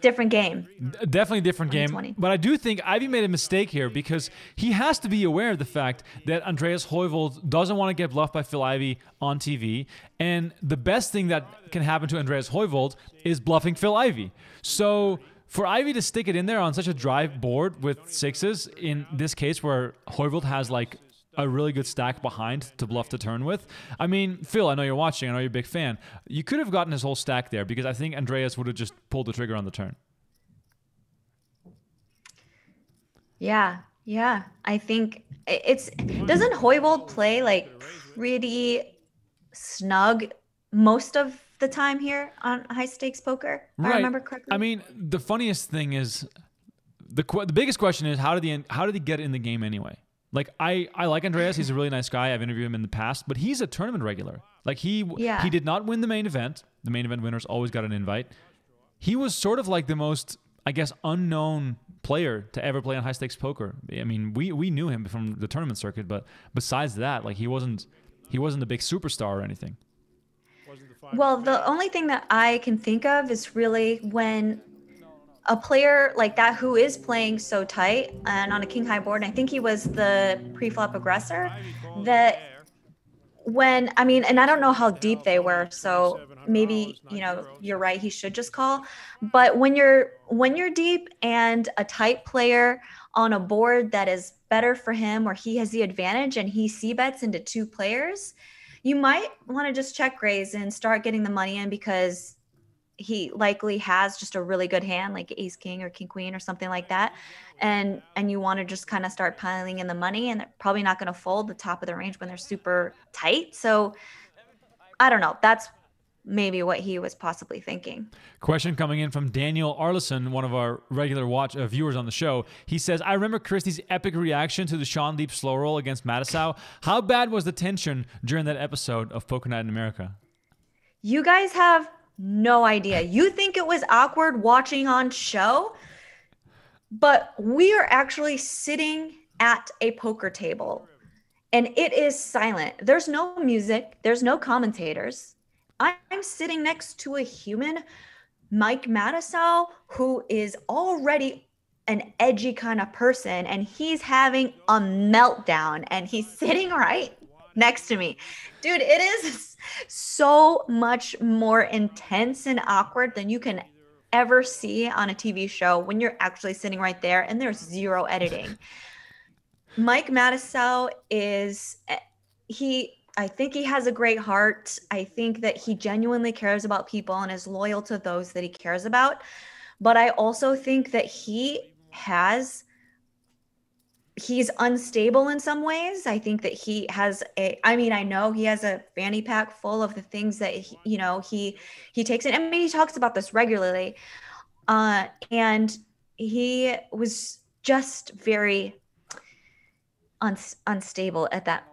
different game. Definitely different game. But I do think Ivey made a mistake here because he has to be aware of the fact that Andreas Hoivold doesn't want to get bluffed by Phil Ivey on T V. And the best thing that can happen to Andreas Hoivold is bluffing Phil Ivey. So for Ivey to stick it in there on such a dry board with sixes, in this case where Hoivold has like a really good stack behind to bluff the turn with. I mean, Phil, I know you're watching. I know you're a big fan. You could have gotten his whole stack there because I think Andreas would have just pulled the trigger on the turn. Yeah, Yeah, I think it's, doesn't Hoivold play like pretty snug most of the time here on High Stakes Poker? If right. I remember correctly. I mean, the funniest thing is the the biggest question is how did he how did he get in the game anyway? Like I I like Andreas, he's a really nice guy. I've interviewed him in the past, but he's a tournament regular. Like he yeah. he did not win the main event. The main event winners always got an invite. He was sort of like the most, I guess, unknown player to ever play on High Stakes Poker. I mean, we we knew him from the tournament circuit, but besides that, like he wasn't he wasn't a big superstar or anything. Well, the only thing that I can think of is really when a player like that who is playing so tight and on a king high board, and I think he was the pre-flop aggressor, that when, I mean, and I don't know how deep they were, so maybe, you know, you're right, he should just call. But when you're when you're deep and a tight player on a board that is better for him or he has the advantage and he c-bets into two players, you might want to just check raise and start getting the money in, because he likely has just a really good hand, like ace king or king queen or something like that, and and you want to just kind of start piling in the money, and they're probably not going to fold the top of the range when they're super tight. So I don't know, that's maybe what he was possibly thinking. Question coming in from Daniel Arleson, one of our regular watch uh, viewers on the show. He says, I remember Kristy's epic reaction to the Sean Deep slow roll against Matusow. How bad was the tension during that episode of Poker Night in America? You guys have no idea. You think it was awkward watching on show, but we are actually sitting at a poker table and it is silent. There's no music. There's no commentators. I'm sitting next to a human, Mike Matusow, who is already an edgy kind of person, and he's having a meltdown, and he's sitting right next to me. Dude, it is so much more intense and awkward than you can ever see on a T V show when you're actually sitting right there and there's zero editing. Mike Matusow is, he... I think he has a great heart. I think that he genuinely cares about people and is loyal to those that he cares about. But I also think that he has, he's unstable in some ways. I think that he has a, I mean, I know he has a fanny pack full of the things that, he, you know, he, he takes in. I mean, he talks about this regularly. Uh, and he was just very un unstable at that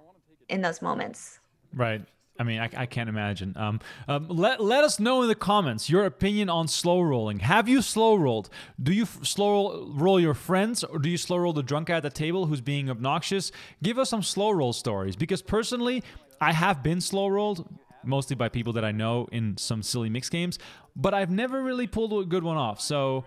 in those moments. Right. I mean, I, I can't imagine. Um, um, let, let us know in the comments your opinion on slow rolling. Have you slow rolled? Do you f slow roll, roll your friends, or do you slow roll the drunk guy at the table who's being obnoxious? Give us some slow roll stories, because personally, I have been slow rolled, mostly by people that I know in some silly mix games, but I've never really pulled a good one off. So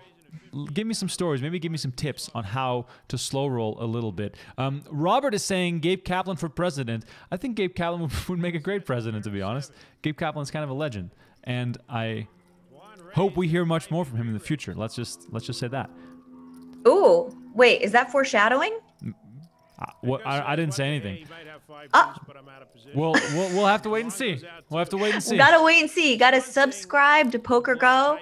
give me some stories, maybe give me some tips on how to slow roll a little bit. Um, Robert is saying Gabe Kaplan for president. I think Gabe Kaplan would, would make a great president, to be honest. Gabe Kaplan's kind of a legend, and I hope we hear much more from him in the future. Let's just let's just say that. Ooh, wait, is that foreshadowing? I, well, I, I didn't say anything. Uh, well, well, we'll have to wait and see. We'll have to wait and see. Gotta wait and see. You gotta subscribe to Poker Go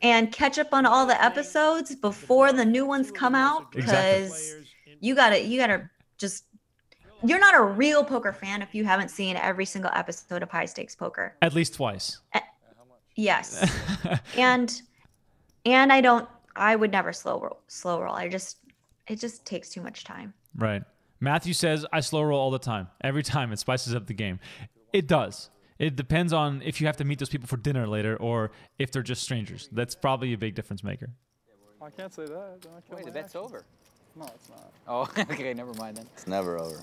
and catch up on all the episodes before the new ones come out, because you gotta, you gotta just. You're not a real poker fan if you haven't seen every single episode of High Stakes Poker. At least twice. Uh, yes, and and I don't. I would never slow roll, slow roll. I just it just takes too much time. Right. Matthew says, I slow roll all the time. Every time it spices up the game. It does. It depends on if you have to meet those people for dinner later or if they're just strangers. That's probably a big difference maker. I can't say that. I can't Wait, the bet's over. No, it's not. Oh, okay, never mind then. It's never over.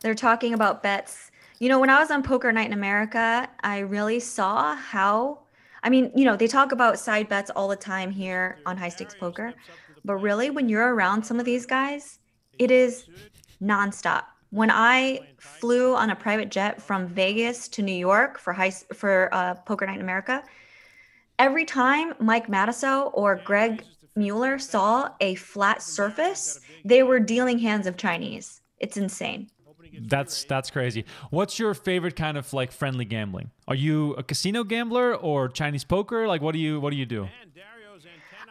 They're talking about bets. You know, when I was on Poker Night in America, I really saw how, I mean, you know, they talk about side bets all the time here on High Stakes Poker. But really, when you're around some of these guys, it is nonstop. When I flew on a private jet from Vegas to New York for high, for uh, Poker Night in America, every time Mike Matusow or Greg Mueller saw a flat surface, they were dealing hands of Chinese. It's insane. That's that's crazy. What's your favorite kind of like friendly gambling? Are you a casino gambler or Chinese poker? Like, what do you what do you do?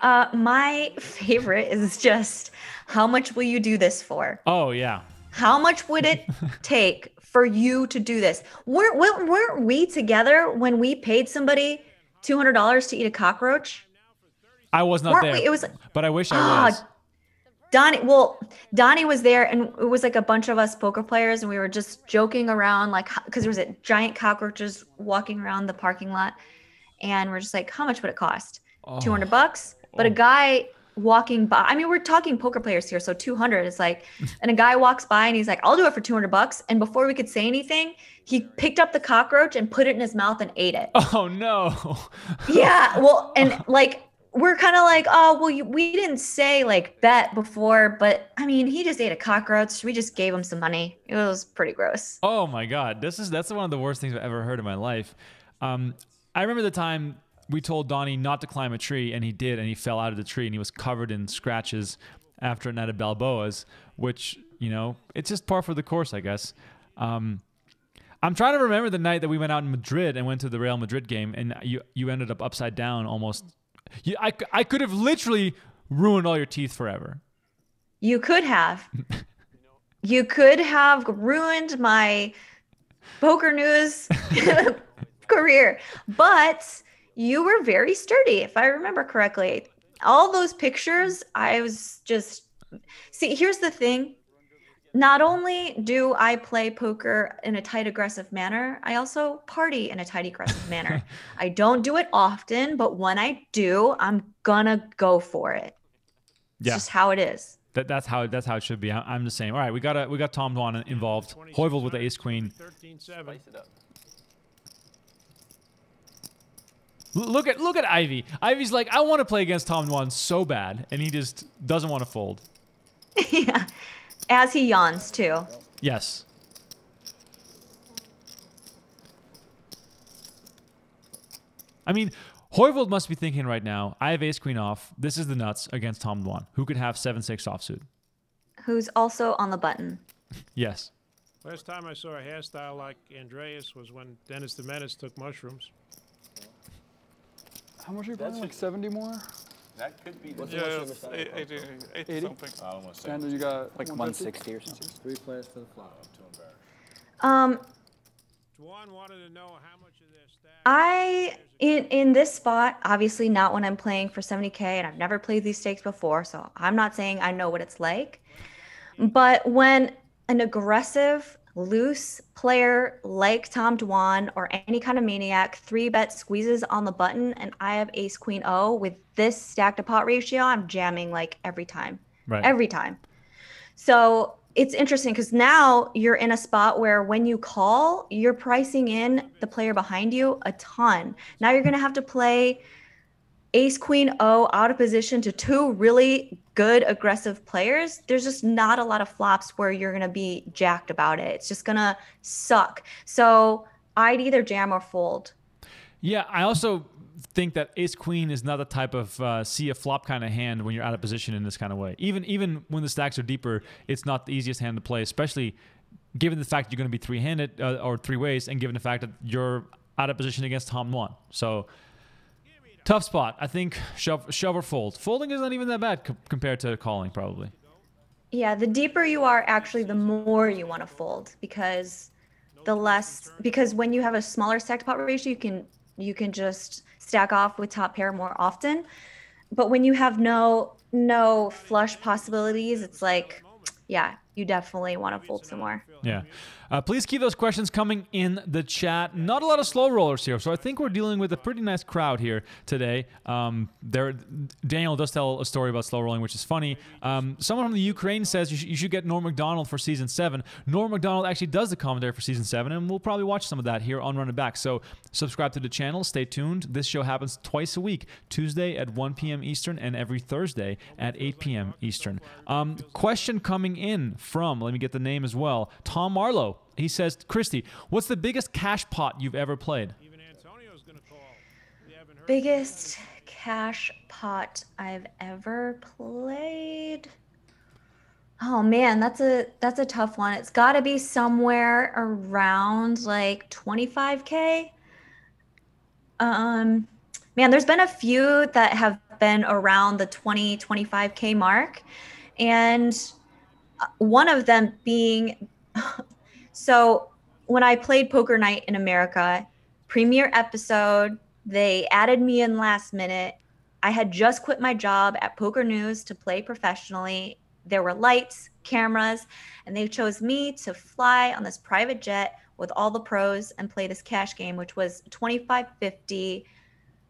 Uh, my favorite is just, how much will you do this for? Oh, yeah. How much would it take for you to do this? Weren't, weren't we together when we paid somebody two hundred dollars to eat a cockroach? I was not weren't there, we? It was, but I wish I uh, was. Donnie, well, Donnie was there, and it was like a bunch of us poker players, and we were just joking around, like, because there was a giant cockroaches walking around the parking lot, and we're just like, how much would it cost? Oh. two hundred bucks? But oh. a guy walking by, I mean, we're talking poker players here, so two hundred is like, and a guy walks by, and he's like, I'll do it for two hundred bucks, and before we could say anything, he picked up the cockroach and put it in his mouth and ate it. Oh, no. Yeah, well, and like, we're kind of like, oh, well, you, we didn't say like bet before, but I mean, he just ate a cockroach. We just gave him some money. It was pretty gross. Oh my God. This is, that's one of the worst things I've ever heard in my life. Um, I remember the time we told Donnie not to climb a tree, and he did, and he fell out of the tree, and he was covered in scratches after a night of Balboas, which, you know, it's just par for the course, I guess. Um, I'm trying to remember the night that we went out in Madrid and went to the Real Madrid game, and you, you ended up upside down almost. You, I, I could have literally ruined all your teeth forever. You could have. You could have ruined my poker news career. But you were very sturdy, if I remember correctly. All those pictures, I was just... See, here's the thing. Not only do I play poker in a tight, aggressive manner, I also party in a tight, aggressive manner. I don't do it often, but when I do, I'm gonna go for it. It's yeah. just how it is. That, that's how that's how it should be. I, I'm the same. All right, we got a, we got Tom Dwan involved. Hoivold with the ace queen. thirteen seven. Look at look at Ivey. Ivey's like, I want to play against Tom Dwan so bad, and he just doesn't want to fold. Yeah. As he yawns, too. Yes. I mean, Hoivold must be thinking right now, I have ace-queen off. This is the nuts against Tom Dwan, who could have seven six offsuit. Who's also on the button. Yes. Last time I saw a hairstyle like Andreas was when Dennis the Menace took mushrooms. How much are you buying? Like seventy more? That could be. What's yeah, the eight, eight, eight, eight, eight something. I almost said. Daniel, you got like one sixty or something. Three players for the flop. I'm too embarrassed. Um. Dwan wanted to know how much of their stack. I in in this spot, obviously not when I'm playing for seventy K, and I've never played these stakes before, so I'm not saying I know what it's like. But when an aggressive, loose player like Tom Dwan or any kind of maniac three bet squeezes on the button and I have ace queen O with this stack to pot ratio, I'm jamming like every time, right. every time. So it's interesting because now you're in a spot where when you call, you're pricing in the player behind you a ton. Now you're going to have to play ace queen O out of position to two really good aggressive players. There's just not a lot of flops where you're going to be jacked about it. It's just going to suck. So I'd either jam or fold. Yeah, I also think that ace queen is not the type of uh, see a flop kind of hand when you're out of position in this kind of way. Even even when the stacks are deeper, it's not the easiest hand to play, especially given the fact you're going to be three-handed uh, or three ways, and given the fact that you're out of position against Tom Dwan. So tough spot. I think shove, shove or fold. Folding is not even that bad co compared to calling, probably. Yeah, the deeper you are, actually, the more you want to fold, because the less because when you have a smaller stack to pot ratio, you can you can just stack off with top pair more often. But when you have no no flush possibilities, it's like, yeah, you definitely want to fold some more. Yeah. Uh, please keep those questions coming in the chat. Not a lot of slow rollers here, so I think we're dealing with a pretty nice crowd here today. Um, there, Daniel does tell a story about slow rolling, which is funny. Um, someone from the Ukraine says you, sh you should get Norm Macdonald for season seven. Norm Macdonald actually does the commentary for season seven, and we'll probably watch some of that here on Run It Back. So subscribe to the channel. Stay tuned. This show happens twice a week, Tuesday at one P M Eastern and every Thursday at eight P M Eastern. Um, question coming in from, let me get the name as well, Tom Marlowe. He says, Kristy, what's the biggest cash pot you've ever played? Even Antonio's gonna call. Biggest cash pot I've ever played. Oh man, that's a that's a tough one. It's gotta be somewhere around like twenty-five K. Um man, there's been a few that have have been around the twenty, twenty-five K mark. And one of them being, so when I played Poker Night in America, premiere episode, they added me in last minute. I had just quit my job at Poker News to play professionally. There were lights, cameras, and they chose me to fly on this private jet with all the pros and play this cash game, which was twenty-five fifty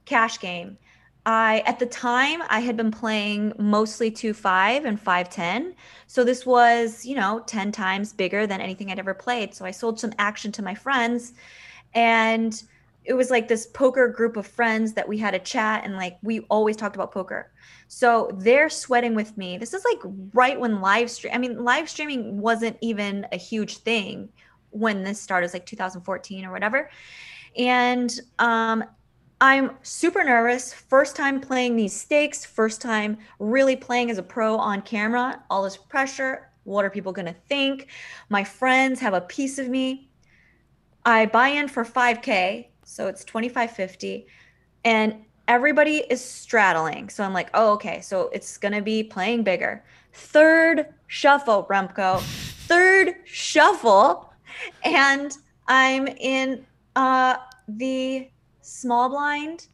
cash game. I, at the time, I had been playing mostly two five and five ten. So this was, you know, ten times bigger than anything I'd ever played. So I sold some action to my friends, and it was like this poker group of friends that we had a chat, and like, we always talked about poker. So they're sweating with me. This is like right when live stream, I mean, live streaming wasn't even a huge thing when this started. It was like two thousand fourteen or whatever. And, um, I'm super nervous. First time playing these stakes, first time really playing as a pro on camera, all this pressure. What are people going to think? My friends have a piece of me. I buy in for five K. So it's twenty-five fifty, and everybody is straddling. So I'm like, oh, okay. So it's going to be playing bigger. Third shuffle, Remko, third shuffle. And I'm in, uh, the small blind,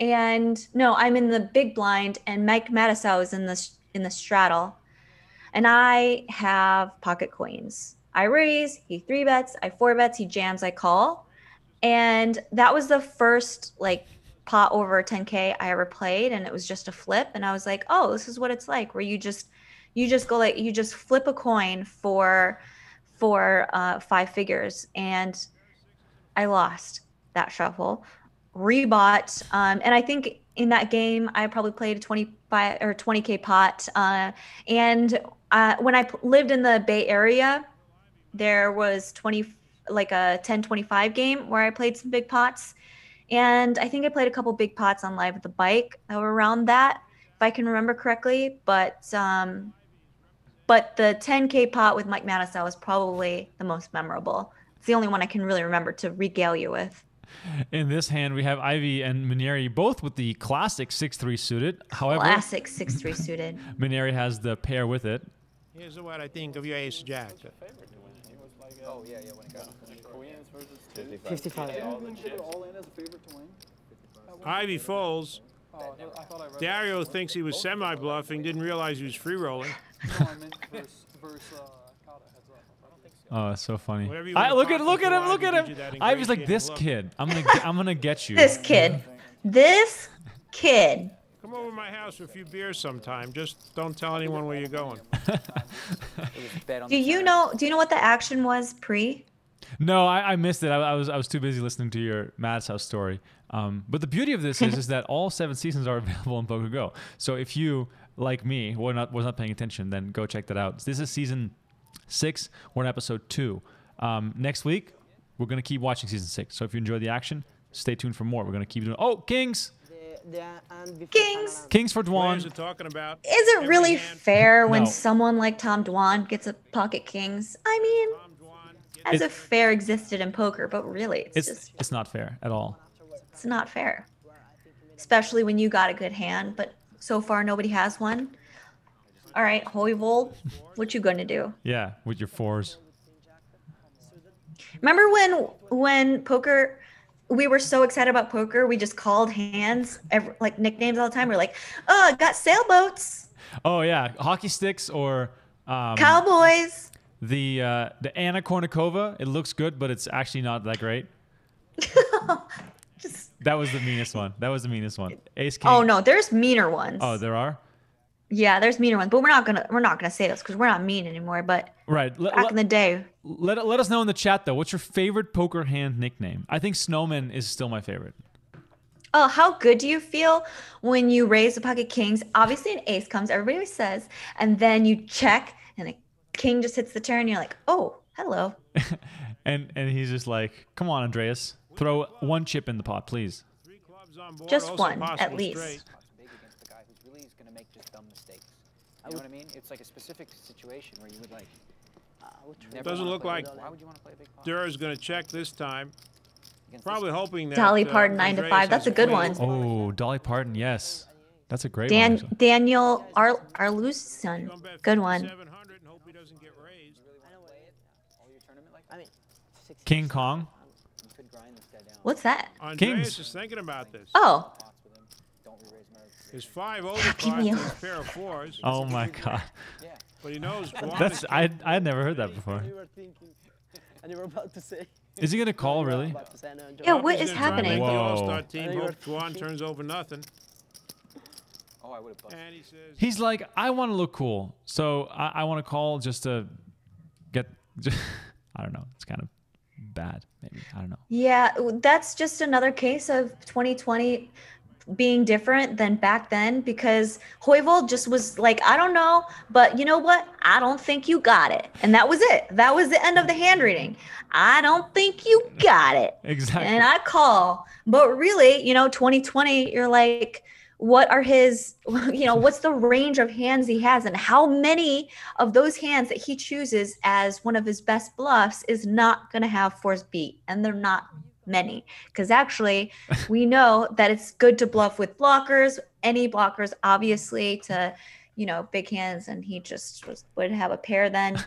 and no, I'm in the big blind, and Mike Matusow is in the in the straddle, and I have pocket queens. I raise, he three bets, I four bets, he jams, I call, and that was the first like pot over ten K I ever played, and it was just a flip, and I was like, oh, this is what it's like, where you just you just go like you just flip a coin for for uh, five figures, and I lost that shuffle. Rebought, um, and I think in that game I probably played a twenty-five or twenty K pot. Uh, and uh, when I p- lived in the Bay Area, there was twenty like a ten twenty-five game where I played some big pots, and I think I played a couple big pots on Live at the Bike around that, if I can remember correctly. But um, but the ten K pot with Mike Matusow was probably the most memorable. It's the only one I can really remember to regale you with. In this hand, we have Ivey and Minieri both with the classic six three suited. However, classic six three suited. Minieri has the pair with it. Here's what I think of your ace jack. Your favorite to win. It was like a, oh yeah, yeah, when it got yeah. Queens versus fifty-five. fifty-five. Yeah, all yeah. All in as a favorite to win. Ivey folds. Oh, I thought I read Dario that. Thinks he was semi-bluffing, didn't realize he was free rolling. No, I meant versus, versus, uh, oh, that's so funny! I, look at look at him! Look at him! I was like, this kid. I'm gonna I'm gonna get you. This kid, this kid. Come over to my house for a few beers sometime. Just don't tell anyone where you're going. Do you know? Do you know what the action was pre? No, I, I missed it. I, I was I was too busy listening to your Matusow story. Um, but the beauty of this is is that all seven seasons are available on Poker Go. So if you, like me, were not was not paying attention, then go check that out. This is season six. We're in episode two. Um, next week, we're going to keep watching season six. So if you enjoy the action, stay tuned for more. We're going to keep doing... Oh, Kings! Kings! Kings for Dwan. Is it really fair when no. someone like Tom Dwan gets a pocket Kings? I mean, as if fair existed in poker, but really, it's, it's just... It's not fair at all. It's not fair. Especially when you got a good hand, but so far nobody has one. All right, Hoivold, what you gonna do? Yeah, with your fours. Remember when when poker, we were so excited about poker, we just called hands, every, like nicknames all the time. We're like, oh, got sailboats. Oh yeah, hockey sticks or um, cowboys. The uh, the Anna Kournikova. It looks good, but it's actually not that great. Just... That was the meanest one. That was the meanest one. Ace King. Oh no, there's meaner ones. Oh, there are. Yeah, there's meaner ones, but we're not gonna we're not gonna say those because we're not mean anymore. But right back let, in the day, let let us know in the chat though. What's your favorite poker hand nickname? I think Snowman is still my favorite. Oh, how good do you feel when you raise the pocket kings? Obviously, an ace comes. Everybody always says, and then you check, and a king just hits the turn. And you're like, oh, hello. and and he's just like, come on, Andreas, throw one chip in the pot, please. On board, just one, at least. Straight. You know what I mean? It's like a specific situation where you would like. Uh, would doesn't look like Dura's going to check this time. Probably hoping that Dolly Parton uh, nine to five. That's a good one. Oh, Dolly Parton, yes. That's a great Dan, one. Daniel Ar Arluson. Good one. King Kong. What's that? Kings. Is thinking about this. Oh. His five over five, pair of fours. Oh my God. But he knows. That's I I had never heard that before. And you were about to say. Is he gonna call really? Yeah. What is happening? Whoa. Dwan turns over nothing. Oh, I would have. And he says, he's like, I want to look cool, so I, I want to call just to get. Just, I don't know. It's kind of bad, maybe. I don't know. Yeah, that's just another case of twenty twenty being different than back then, because Hoivold just was like, I don't know, but you know what? I don't think you got it. And that was it. That was the end of the hand reading. I don't think you got it. Exactly. And I call. But really, you know, twenty twenty, you're like, what are his, you know, what's the range of hands he has, and how many of those hands that he chooses as one of his best bluffs is not going to have force beat? And they're not many, because actually we know that it's good to bluff with blockers, any blockers, obviously, to, you know, big hands. And he just was, would have a pair then.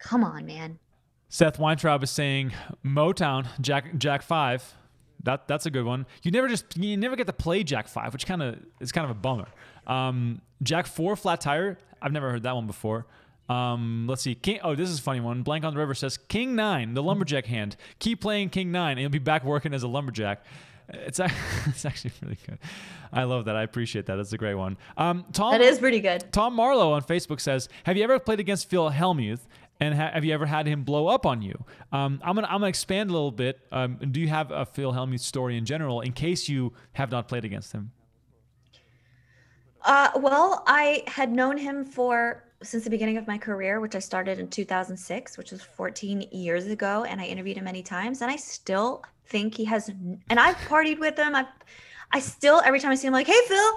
Come on, man. Seth Weintraub is saying Motown, Jack, Jack five. That that's a good one. You never just you never get to play Jack five, which kind of is kind of a bummer. Um, Jack four flat tire. I've never heard that one before. Um, let's see. King, oh, this is a funny one. Blank on the River says King nine, the lumberjack hand. Keep playing King nine, and you'll be back working as a lumberjack. It's it's actually really good. I love that. I appreciate that. That's a great one. Um, Tom. That is pretty good. Tom Marlowe on Facebook says, "Have you ever played against Phil Hellmuth? And ha have you ever had him blow up on you?" Um, I'm gonna I'm gonna expand a little bit. Um, do you have a Phil Hellmuth story in general, in case you have not played against him? Uh, well, I had known him for since the beginning of my career, which I started in two thousand six, which was fourteen years ago, and I interviewed him many times, and I still think he has. And I've partied with him. I, I still every time I see him, I'm like, "Hey, Phil,"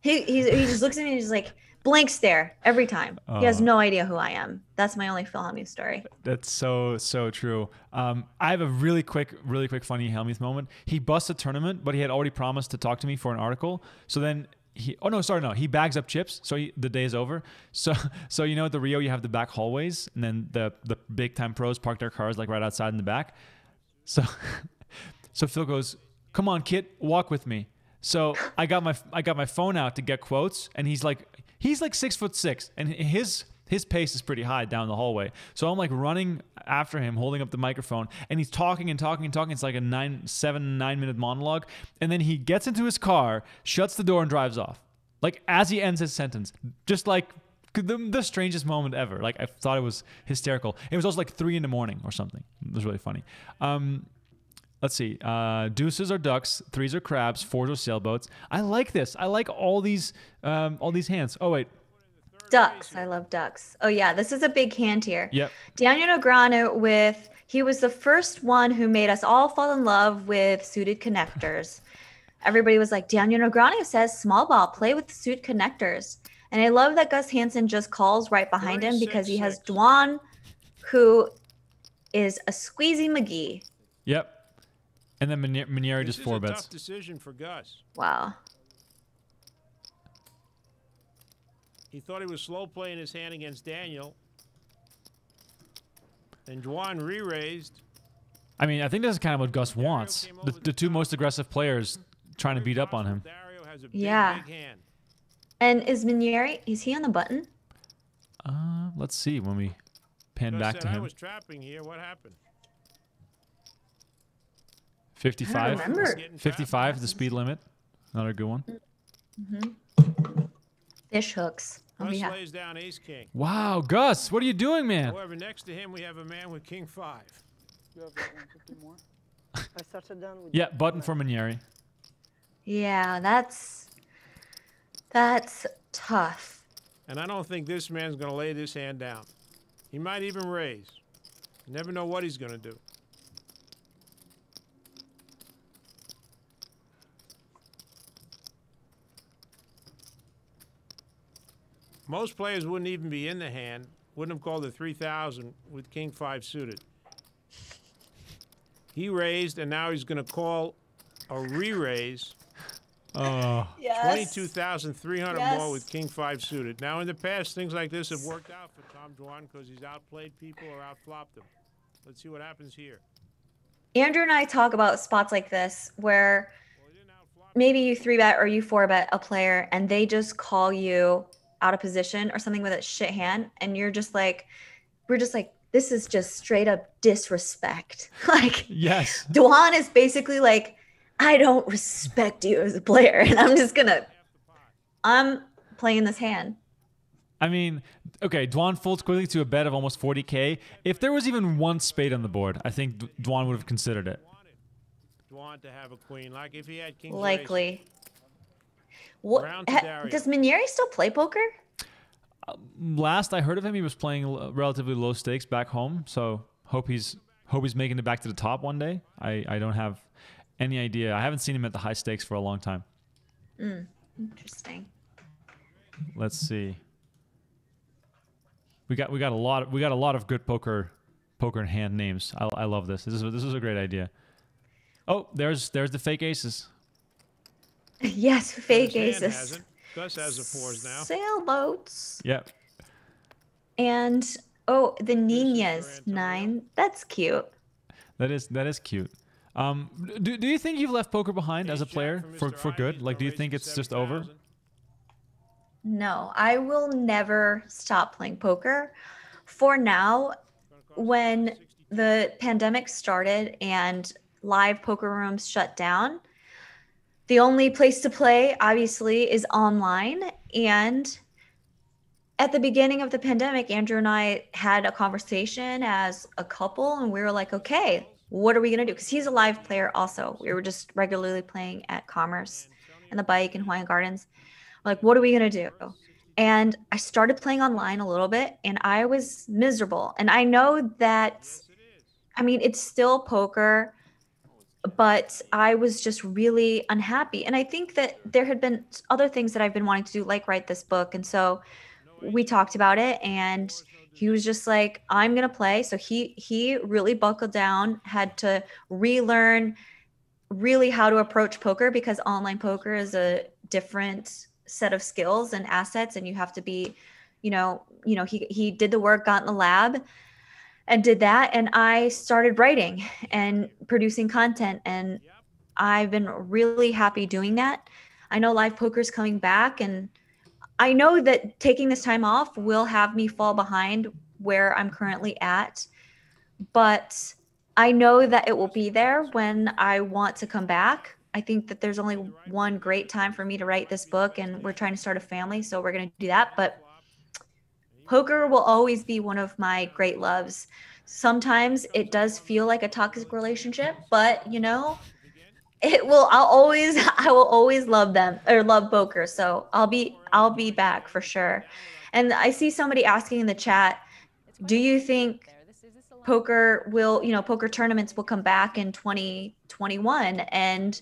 he he, he just looks at me and he's like. Blank stare every time. Oh. He has no idea who I am. That's my only Phil Hellmuth story. That's so, so true. Um, I have a really quick, really quick funny Hellmuth moment. He busts a tournament, but he had already promised to talk to me for an article. So then he, oh no, sorry, no. He bags up chips. So he, the day's over. So, so you know, at the Rio, you have the back hallways, and then the, the big time pros park their cars like right outside in the back. So, so Phil goes, "Come on, kid, walk with me." So I got my, I got my phone out to get quotes, and he's like, He's like six foot six, and his his pace is pretty high down the hallway. So I'm like running after him, holding up the microphone, and he's talking and talking and talking. It's like a nine, seven, nine minute monologue, and then he gets into his car, shuts the door, and drives off. Like as he ends his sentence, just like the, the strangest moment ever. Like I thought it was hysterical. It was also like three in the morning or something. It was really funny. Um, Let's see. Uh, deuces are ducks, threes are crabs, fours are sailboats. I like this. I like all these, um, all these hands. Oh wait, ducks. I love ducks. Oh yeah, this is a big hand here. Yep. Daniel Negreanu with he was the first one who made us all fall in love with suited connectors. Everybody was like, Daniel Negreanu says small ball, play with suit connectors, and I love that Gus Hansen just calls right behind him because he has Dwan, who is a squeezy McGee. Yep. And then Minieri just four bets. This is a tough decision for Gus. Wow. He thought he was slow playing his hand against Daniel. And Dwan re-raised. I mean, I think that's kind of what Gus wants. The, the two most aggressive players trying to beat up on him. Yeah. And is Minieri, is he on the button? Uh, let's see when we pan back to him. I was trapping here. What happened? fifty-five, fifty-five, the speed limit. Another good one. Mm-hmm. Fish hooks. Gus lays down ace king. Wow, Gus, what are you doing, man? However, next to him, we have a man with king five. You have more? I started down with yeah, button for Minieri. Yeah, that's, that's tough. And I don't think this man's going to lay this hand down. He might even raise. You never know what he's going to do. Most players wouldn't even be in the hand, wouldn't have called the three thousand with king five suited. He raised, and now he's going to call a re-raise Oh, yes. twenty-two thousand three hundred yes. more with King five suited. Now, in the past, things like this have worked out for Tom Dwan because he's outplayed people or outflopped them. Let's see what happens here. Andrew and I talk about spots like this where maybe you three bet or you four bet a player and they just call you out of position or something with a shit hand. And you're just like, we're just like, this is just straight up disrespect. Like, yes, Dwan is basically like, I don't respect you as a player, and I'm just gonna, I'm playing this hand. I mean, okay, Dwan folds quickly to a bet of almost forty K. If there was even one spade on the board, I think Dwan would have considered it. Dwan to have a queen, like if he had king. Likely. What, ha, does Minieri still play poker? Uh, last I heard of him, he was playing relatively low stakes back home. So hope he's hope he's making it back to the top one day. I I don't have any idea. I haven't seen him at the high stakes for a long time. Mm, interesting. Let's see. We got we got a lot of, we got a lot of good poker poker in hand names. I, I love this. This is this is a great idea. Oh, there's there's the fake aces. Yes, fake aces. Gus has the fours now. Sailboats. Yep. And oh, the Niñas nine. That's cute. That is that is cute. Um, do, do you think you've left poker behind as a player for, for good? Like, do you think it's just over? No, I will never stop playing poker. For now, when the pandemic started and live poker rooms shut down, the only place to play, obviously, is online. And at the beginning of the pandemic, Andrew and I had a conversation as a couple, and we were like, okay, what are we going to do? Because he's a live player also. We were just regularly playing at Commerce and the Bike and Hawaiian Gardens. Like, what are we going to do? And I started playing online a little bit, and I was miserable. And I know that, I mean, it's still poker, but I was just really unhappy. And I think that there had been other things that I've been wanting to do, like write this book. And so we talked about it, and he was just like, I'm going to play. So he, he really buckled down, had to relearn really how to approach poker, because online poker is a different set of skills and assets. And you have to be, you know, you know, he, he did the work, got in the lab and did that. And I started writing and producing content, and I've been really happy doing that. I know live poker is coming back, and I know that taking this time off will have me fall behind where I'm currently at, but I know that it will be there when I want to come back. I think that there's only one great time for me to write this book, and we're trying to start a family, so we're going to do that. But poker will always be one of my great loves. Sometimes it does feel like a toxic relationship, but you know, It will, I'll always, I will always love them or love poker. So I'll be, I'll be back for sure. And I see somebody asking in the chat, do you think poker will, you know, poker tournaments will come back in twenty twenty-one? And,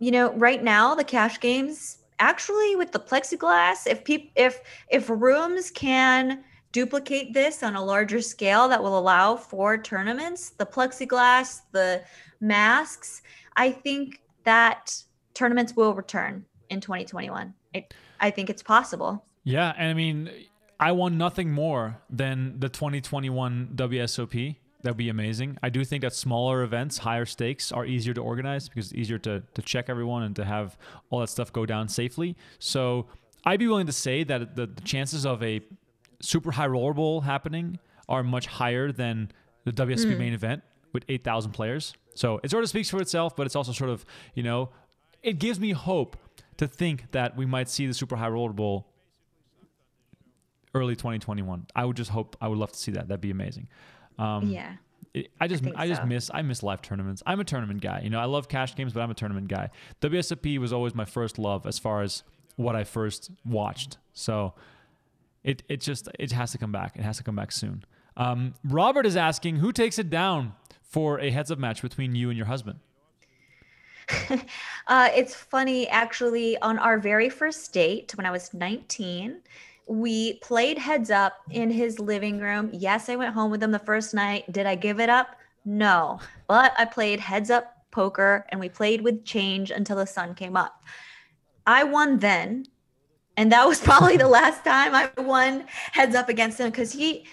you know, right now the cash games, actually with the plexiglass, if people, if, if rooms can duplicate this on a larger scale, that will allow for tournaments, the plexiglass, the masks, I think that tournaments will return in twenty twenty-one. It, I think it's possible. Yeah, and I mean, I want nothing more than the twenty twenty-one W S O P. That'd be amazing. I do think that smaller events, higher stakes, are easier to organize because it's easier to, to check everyone and to have all that stuff go down safely. So I'd be willing to say that the, the chances of a super high roller bowl happening are much higher than the W S O P mm. main event with eight thousand players. So it sort of speaks for itself, but it's also sort of, you know, it gives me hope to think that we might see the Super High Roller Bowl early twenty twenty-one. I would just hope, I would love to see that. That'd be amazing. Um, yeah. It, I just, I, I just so. miss, I miss live tournaments. I'm a tournament guy. You know, I love cash games, but I'm a tournament guy. W S O P was always my first love as far as what I first watched. So it, it just, it has to come back. It has to come back soon. Um, Robert is asking, who takes it down for a heads-up match between you and your husband? uh, it's funny, actually, on our very first date, when I was nineteen, we played heads-up in his living room. Yes, I went home with him the first night. Did I give it up? No. But I played heads-up poker, and we played with change until the sun came up. I won then. And that was probably the last time I won heads up against him, because he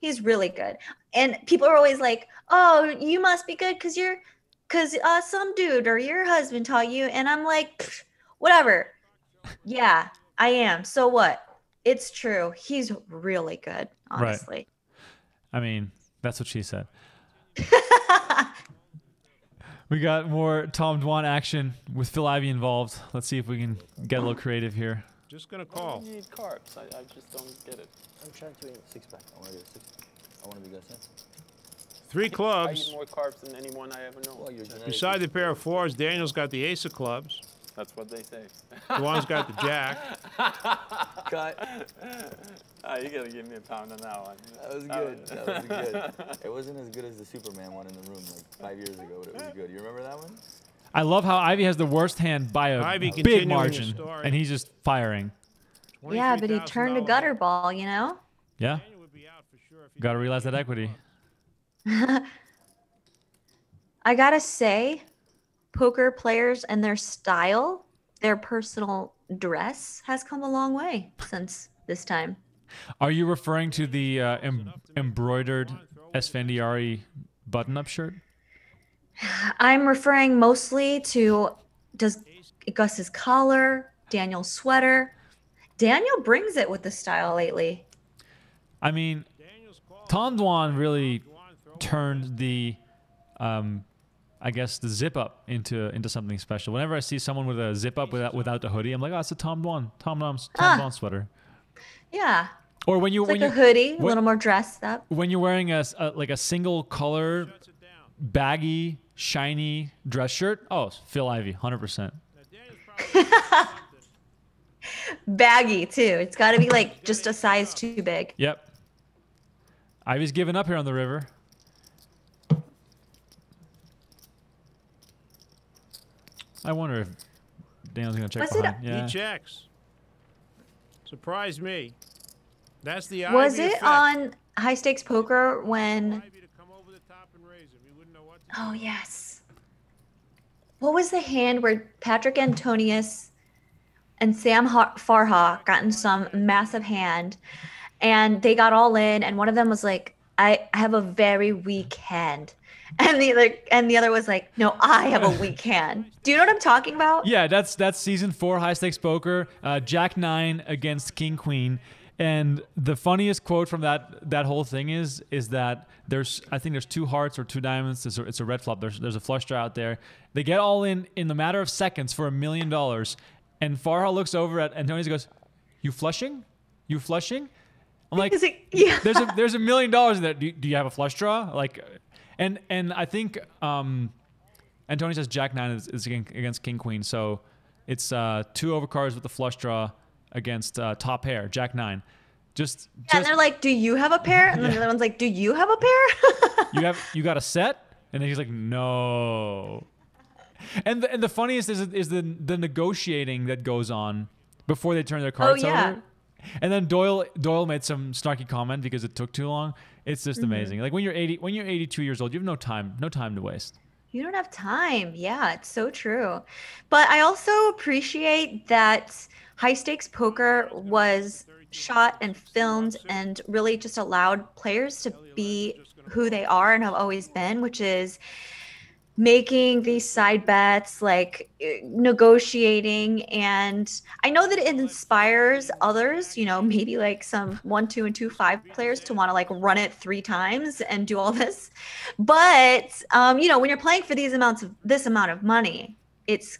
he's really good. And people are always like, oh, you must be good because you're because uh, some dude or your husband taught you. And I'm like, whatever. Yeah, I am. So what? It's true. He's really good, honestly. Right. I mean, that's what she said. We got more Tom Dwan action with Phil Ivey involved. Let's see if we can get a little creative here. Just gonna call. You need carbs. I, I just don't get it. I'm trying to eat six pack. I want to do six. I want to be Gus Hansen. Three clubs. I eat more carbs than anyone I ever know. Well, beside the pair of fours, Daniel's got the ace of clubs. That's what they say. Dwan's got the jack. Cut. Oh, you gotta give me a pound on that one. That was good. That was good. It wasn't as good as the Superman one in the room like five years ago, but it was good. You remember that one? I love how Ivey has the worst hand by a Ivey big margin, and he's just firing. Yeah, but he turned a gutter ball, you know? Yeah. Got to realize that equity. I got to say, poker players and their style, their personal dress has come a long way since this time. Are you referring to the uh, em embroidered Esfandiari button-up shirt? I'm referring mostly to does Gus's collar, Daniel's sweater. Daniel brings it with the style lately. I mean, Tom Dwan really turned the, um, I guess, the zip up into into something special. Whenever I see someone with a zip up without without the hoodie, I'm like, oh, it's a Tom Dwan, Tom Dwan's, Tom ah. Dwan sweater. Yeah. Or when you it's when like you, a hoodie, when, a little more dressed up. When you're wearing a, a like a single color, baggy, shiny dress shirt. Oh, Phil Ivey, one hundred percent. Baggy, too. It's got to be, like, just a size too big. Yep. Ivey's giving up here on the river. I wonder if Daniel's going to check behind. Yeah. He checks. Surprised me. That's the Ivey Was it effect. On High Stakes Poker when... Oh, yes. What was the hand where Patrik Antonius and Sam Farha got in some massive hand, and they got all in, and one of them was like, I have a very weak hand. And the other and the other was like, no, I have a weak hand. Do you know what I'm talking about? Yeah, that's that's season four High Stakes Poker, uh, Jack Nine against King Queen. And the funniest quote from that that whole thing is is that there's I think there's two hearts or two diamonds. It's a, it's a red flop. There's there's a flush draw out there. They get all in in the matter of seconds for a million dollars. And Farha looks over at Antonius and goes, "You flushing? You flushing?" I'm like, it, yeah. "There's a there's a million dollars in there. Do, do you have a flush draw?" Like, and and I think um, Antonius says Jack Nine is, is against King Queen, so it's uh, two overcards with the flush draw against uh, top pair, Jack Nine. Just, yeah, just and they're like, "Do you have a pair?" And then yeah. the other one's like, "Do you have a pair?" you have you got a set? And then he's like, "No." And the, and the funniest is is the the negotiating that goes on before they turn their cards oh, yeah. over. And then Doyle Doyle made some snarky comment because it took too long. It's just mm-hmm. amazing. Like when you're eighty when you're eighty-two years old, you have no time no time to waste. You don't have time. Yeah, it's so true. But I also appreciate that High Stakes Poker was shot and filmed and really just allowed players to be who they are and have always been, which is making these side bets, like negotiating. And I know that it inspires others, you know, maybe like some one, two and two, five players to want to like run it three times and do all this. But, um, you know, when you're playing for these amounts of this amount of money, it's,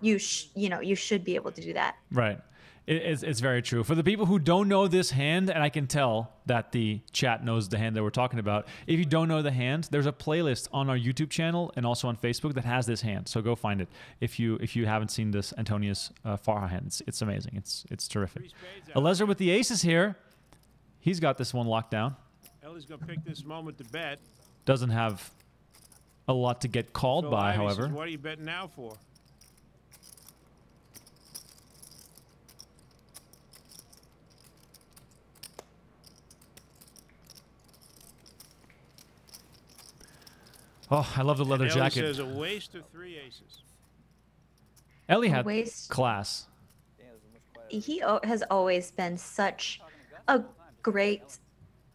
you, sh you know, you should be able to do that. Right. It, it's, it's very true. For the people who don't know this hand, and I can tell that the chat knows the hand that we're talking about. If you don't know the hand, there's a playlist on our YouTube channel and also on Facebook that has this hand. So go find it if you if you haven't seen this Antonius uh, Farha hand. It's, it's amazing. It's it's terrific. Elezra with the aces here. He's got this one locked down. Ellie's gonna pick this moment to bet. Doesn't have a lot to get called so by, however. Says, what are you betting now for? Oh, I love the leather jacket. Ellie says a waste of three aces. Ellie had class. he has always been such a great,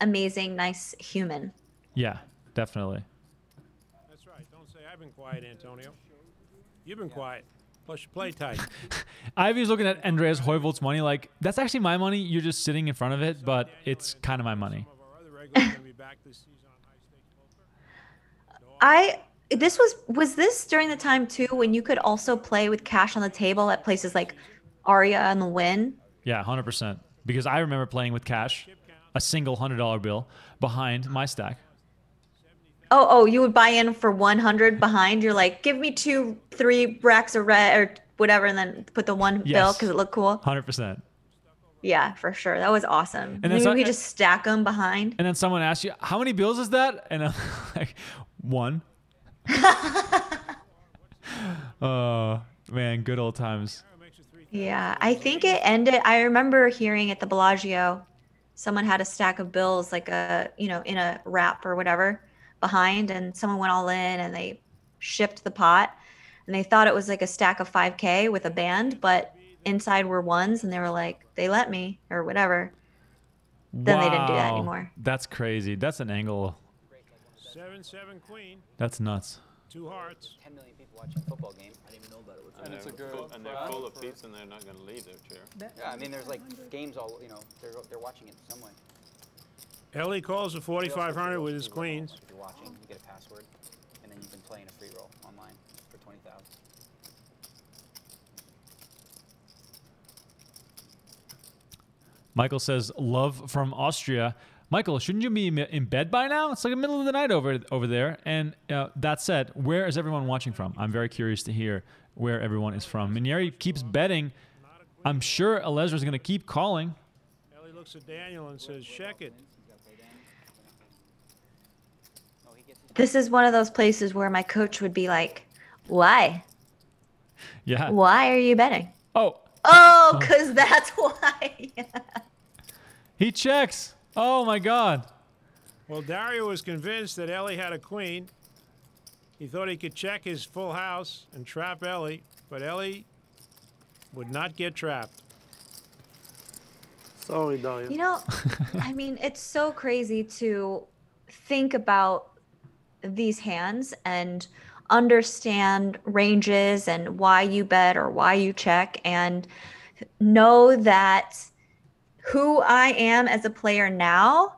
amazing, nice human. Yeah, definitely. That's right. Don't say I've been quiet, Antonio. You've been quiet. Plus, you play tight. Ivy's looking at Andreas Heuvelt's money like, that's actually my money. You're just sitting in front of it, but it's kind of my money. I this was was this during the time too when you could also play with cash on the table at places like Aria and the Win? Yeah, one hundred percent. Because I remember playing with cash, a single one hundred dollar bill behind my stack. Oh, oh, you would buy in for one hundred behind. You're like, give me two, three racks of red or whatever, and then put the one yes. bill because it looked cool. one hundred percent. Yeah, for sure. That was awesome. And maybe we just stack them behind. And then someone asks you, how many bills is that? And I'm like, one. Oh, man, good old times. Yeah, I think it ended. I remember hearing at the Bellagio, someone had a stack of bills, like a, you know, in a wrap or whatever behind, and someone went all in and they shipped the pot and they thought it was like a stack of five K with a band, but inside were ones, and they were like, they let me or whatever. Then wow. They didn't do that anymore. That's crazy. That's an angle. Seven, seven, queen. That's nuts. Two hearts. ten million people watching a football game. I didn't even know about it. And, and it's a girl. And they're full of seats and they're not going to leave their chair. Yeah, I mean, there's like games all, you know, they're, they're watching it somewhere. Ellie calls a forty-five hundred with his queens. If you're watching, you get a password, and then you can play in a free roll online for twenty thousand. Michael says, love from Austria. Michael, shouldn't you be in bed by now? It's like the middle of the night over over there. And uh, that said, where is everyone watching from? I'm very curious to hear where everyone is from. Minieri keeps betting. I'm sure Elezra is going to keep calling. Ellie looks at Daniel and says, check it. This is one of those places where my coach would be like, why? Yeah. Why are you betting? Oh. Oh, because that's why. He checks. Oh, my God. Well, Dario was convinced that Ellie had a queen. He thought he could check his full house and trap Ellie, but Ellie would not get trapped. Sorry, Dario. You know, I mean, it's so crazy to think about these hands and understand ranges and why you bet or why you check, and know that who I am as a player now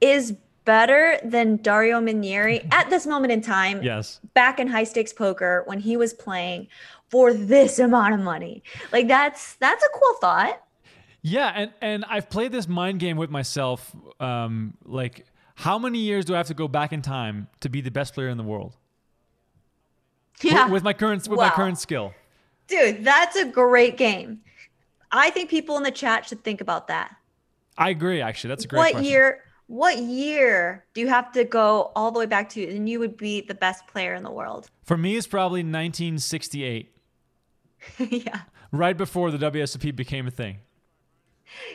is better than Dario Minieri at this moment in time. Yes. Back in high stakes poker when he was playing for this amount of money. Like that's that's a cool thought. Yeah, and and I've played this mind game with myself. Um, like, how many years do I have to go back in time to be the best player in the world? Yeah. With, with my current with wow. my current skill. Dude, that's a great game. I think people in the chat should think about that. I agree, actually. That's a great what question. Year, what year do you have to go all the way back to, and you would be the best player in the world? For me, it's probably nineteen sixty-eight. Yeah. Right before the W S O P became a thing.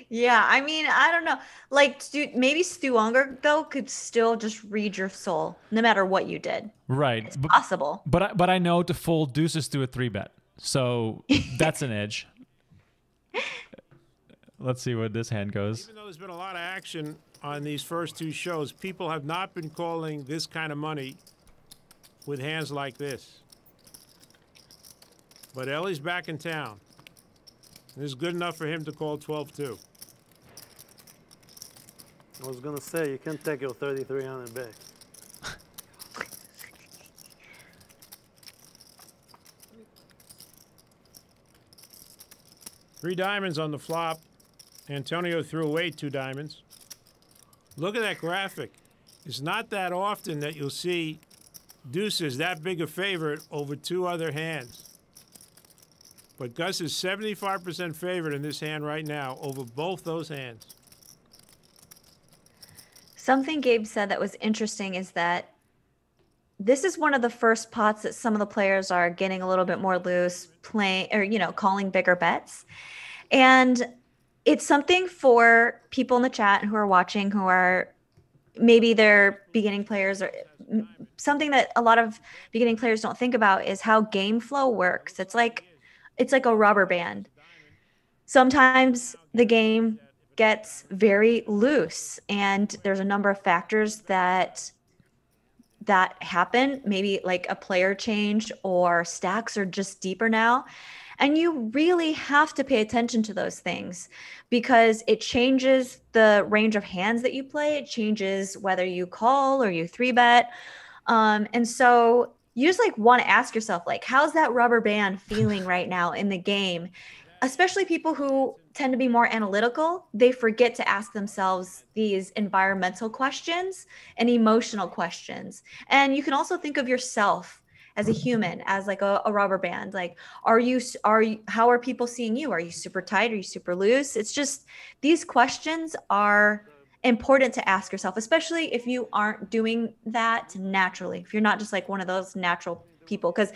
Yeah, I mean, I don't know. Like, dude, maybe Stu Unger, though, could still just read your soul, no matter what you did. Right. It's but, possible. But I, but I know to fold deuces to a three-bet, so that's an edge. Let's see where this hand goes. Even though there's been a lot of action on these first two shows, people have not been calling this kind of money with hands like this. But Ellie's back in town. This is good enough for him to call twelve two. I was going to say, you can't take your thirty-three hundred back. Three diamonds on the flop. Antonio threw away two diamonds. Look at that graphic. It's not that often that you'll see deuces that big a favorite over two other hands. But Gus is seventy-five percent favorite in this hand right now over both those hands. Something Gabe said that was interesting is that this is one of the first pots that some of the players are getting a little bit more loose, playing or, you know, calling bigger bets. And it's something for people in the chat who are watching, who are maybe they're beginning players, or something that a lot of beginning players don't think about is how game flow works. It's like, it's like a rubber band. sometimes the game gets very loose, and there's a number of factors that that happen, maybe like a player change or stacks are just deeper now. And you really have to pay attention to those things because it changes the range of hands that you play. It changes whether you call or you three bet. Um, and so you just like want to ask yourself, like, how's that rubber band feeling right now in the game? Especially people who tend to be more analytical, they forget to ask themselves these environmental questions and emotional questions. And you can also think of yourself as a human, as like a, a rubber band. Like, are you, are you, how are people seeing you? Are you super tight? Are you super loose? It's just, these questions are important to ask yourself, especially if you aren't doing that naturally. If you're not just like one of those natural people, because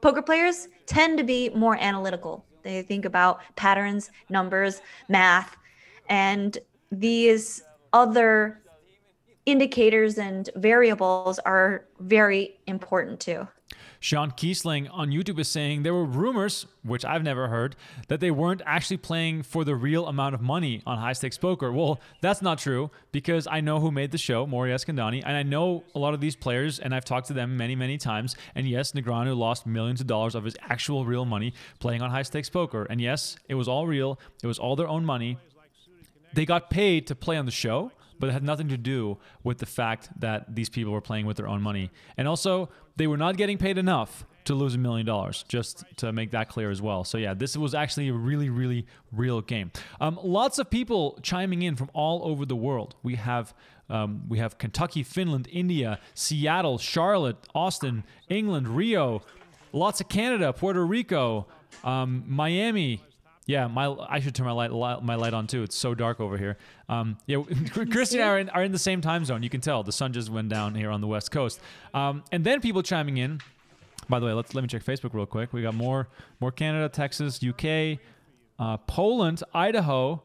poker players tend to be more analytical. They think about patterns, numbers, math, and these other indicators and variables are very important too. Sean Kiesling on YouTube is saying there were rumors, which I've never heard, that they weren't actually playing for the real amount of money on High Stakes Poker. Well, that's not true, because I know who made the show, Maury Eskandani, and I know a lot of these players, and I've talked to them many, many times. And yes, Negreanu lost millions of dollars of his actual real money playing on High Stakes Poker. And yes, it was all real. It was all their own money. They got paid to play on the show, but it had nothing to do with the fact that these people were playing with their own money. And also, they were not getting paid enough to lose a million dollars, just to make that clear as well. So yeah, this was actually a really, really real game. Um, lots of people chiming in from all over the world. We have um, we have Kentucky, Finland, India, Seattle, Charlotte, Austin, England, Rio, lots of Canada, Puerto Rico, um, Miami. Yeah, my I should turn my light my light on too. It's so dark over here. Um, yeah, Kristy and I are in, are in the same time zone. You can tell the sun just went down here on the West Coast. Um, and then people chiming in. By the way, let's let me check Facebook real quick. We got more more Canada, Texas, U K, uh, Poland, Idaho.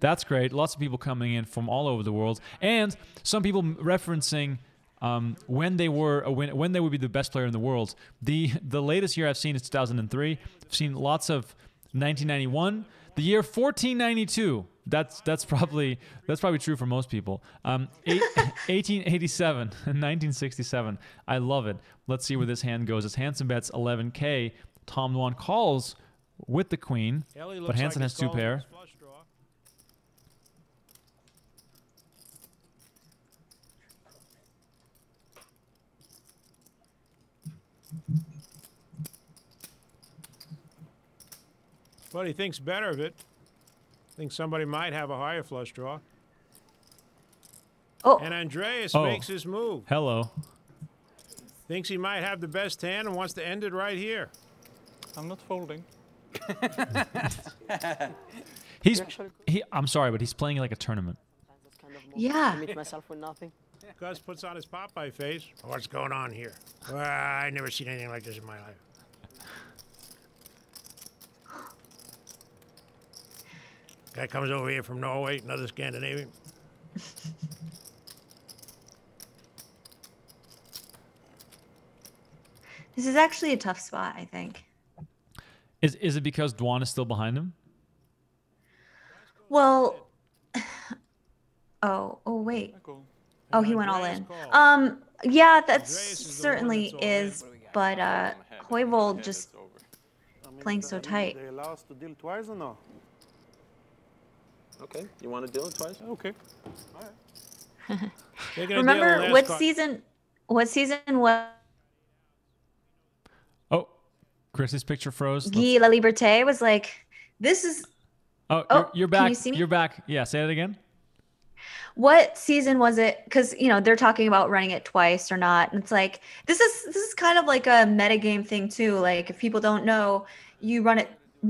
That's great. Lots of people coming in from all over the world, and some people referencing Um, when they were when, when they would be the best player in the world. The the latest year I've seen is two thousand three. I've seen lots of nineteen ninety-one, the year fourteen ninety-two. That's that's probably that's probably true for most people. Um, eight, eighteen eighty-seven and nineteen sixty-seven. I love it. Let's see where this hand goes. It's Hansen bets eleven K. Tom Dwan calls with the queen, but Hansen like has two pair. But he thinks better of it. Thinks somebody might have a higher flush draw. Oh. And Andreas oh. makes his move. Hello. Thinks he might have the best hand and wants to end it right here. I'm not folding. he's. He, I'm sorry, but he's playing like a tournament. Yeah. I meet myself with nothing. Gus puts on his Popeye face. What's going on here? Uh, I've never seen anything like this in my life. Guy comes over here from Norway, another Scandinavian. This is actually a tough spot, I think. Is is it because Dwan is still behind him? Well, oh, oh wait. Oh, he went all in. Um, yeah, that certainly is, but uh, Hoivold just playing so tight. Okay, you want to deal it twice? Okay. All right. Remember what card. season? What season was? Oh, Chris's picture froze. Guy La Liberté was like, "This is." Oh, oh you're, you're back. Can you see me? You're back. Yeah, say it again. What season was it? Because you know they're talking about running it twice or not, and it's like this is this is kind of like a metagame thing too. Like if people don't know, you run it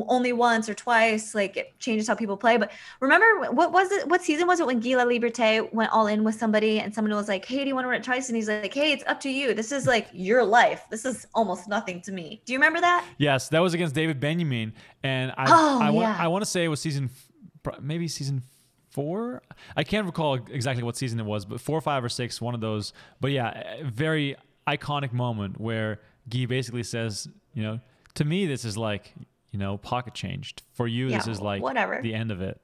only once or twice, like it changes how people play. But remember, what was it? What season was it when Guy La Liberté went all in with somebody and someone was like, "Hey, do you want to run it twice?" And he's like, "Hey, it's up to you. This is like your life. This is almost nothing to me." Do you remember that? Yes, that was against David Benjamin, and I oh, I, yeah. want, I want to say it was season, maybe season four. I can't recall exactly what season it was, but four, five, or six, one of those. But yeah, very iconic moment where Guy basically says, you know, to me, this is like, you know, pocket changed. For you, yeah, this is like whatever. the end of it,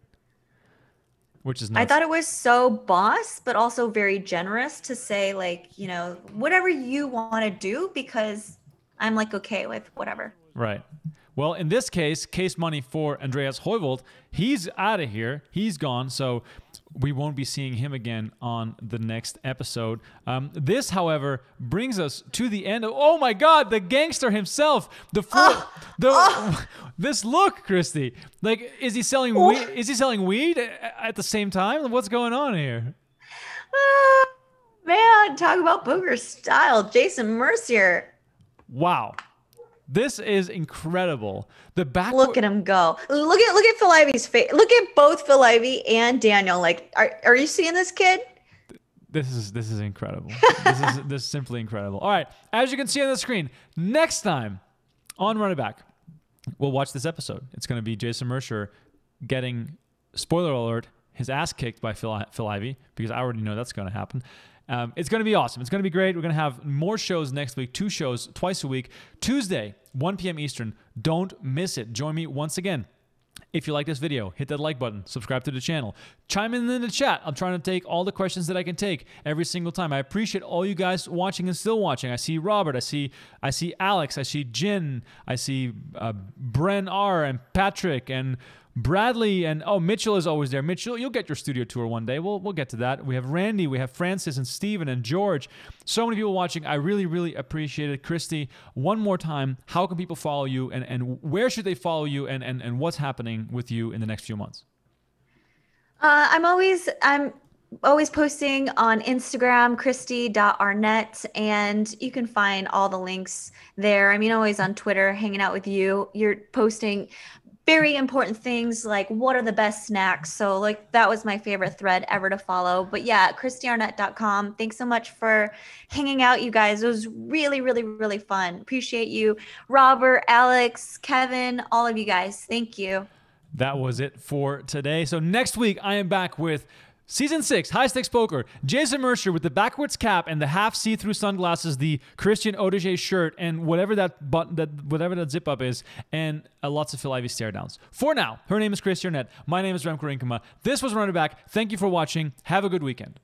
which is nice. I thought it was so boss, but also very generous to say, like, you know, whatever you want to do, because I'm like, okay with whatever. Right. Well, in this case, case money for Andreas Heuwelt. He's out of here. He's gone. So we won't be seeing him again on the next episode. Um, this, however, brings us to the end of... Oh, my God! The gangster himself! The... Four, oh, the oh. This look, Kristy! Like, is he selling oh. weed? Is he selling weed at the same time? What's going on here? Uh, man, talk about poker style. Jason Mercier. Wow. This is incredible. The back. Look at him go. Look at look at Phil Ivey's face. Look at both Phil Ivey and Daniel. Like, are are you seeing this kid? This is this is incredible. this is this is simply incredible. All right, as you can see on the screen, next time on Run It Back, we'll watch this episode. It's going to be Jason Mercier getting, spoiler alert, his ass kicked by Phil Phil Ivey, because I already know that's going to happen. Um, it's going to be awesome. It's going to be great. We're going to have more shows next week, two shows twice a week. Tuesday, one p m Eastern. Don't miss it. Join me once again. If you like this video, hit that like button. Subscribe to the channel. Chime in in the chat. I'm trying to take all the questions that I can take every single time. I appreciate all you guys watching and still watching. I see Robert. I see I see Alex. I see Jin. I see uh, Bren R. and Patrick and Bradley, and oh, Mitchell is always there. Mitchell, you'll get your studio tour one day. We'll we'll get to that. We have Randy, we have Francis and Steven and George. So many people watching. I really, really appreciate it. Kristy, one more time, how can people follow you, and, and where should they follow you, and, and, and what's happening with you in the next few months? Uh, I'm always I'm always posting on Instagram, Kristy dot Arnett, and you can find all the links there. I mean, always on Twitter, hanging out with you. You're posting very important things like what are the best snacks. So like that was my favorite thread ever to follow. But yeah, Kristy Arnett dot com. Thanks so much for hanging out, you guys. It was really, really, really fun. Appreciate you. Robert, Alex, Kevin, all of you guys. Thank you. That was it for today. So next week I am back with Season six, High Stakes Poker, Jason Mercier with the backwards cap and the half see-through sunglasses, the Christian Audigier shirt, and whatever that button, that whatever that zip-up is, and uh, lots of Phil Ivey stare-downs. For now, her name is Kristy Arnett. My name is Remko Rinkema. This was Run It Back. Thank you for watching. Have a good weekend.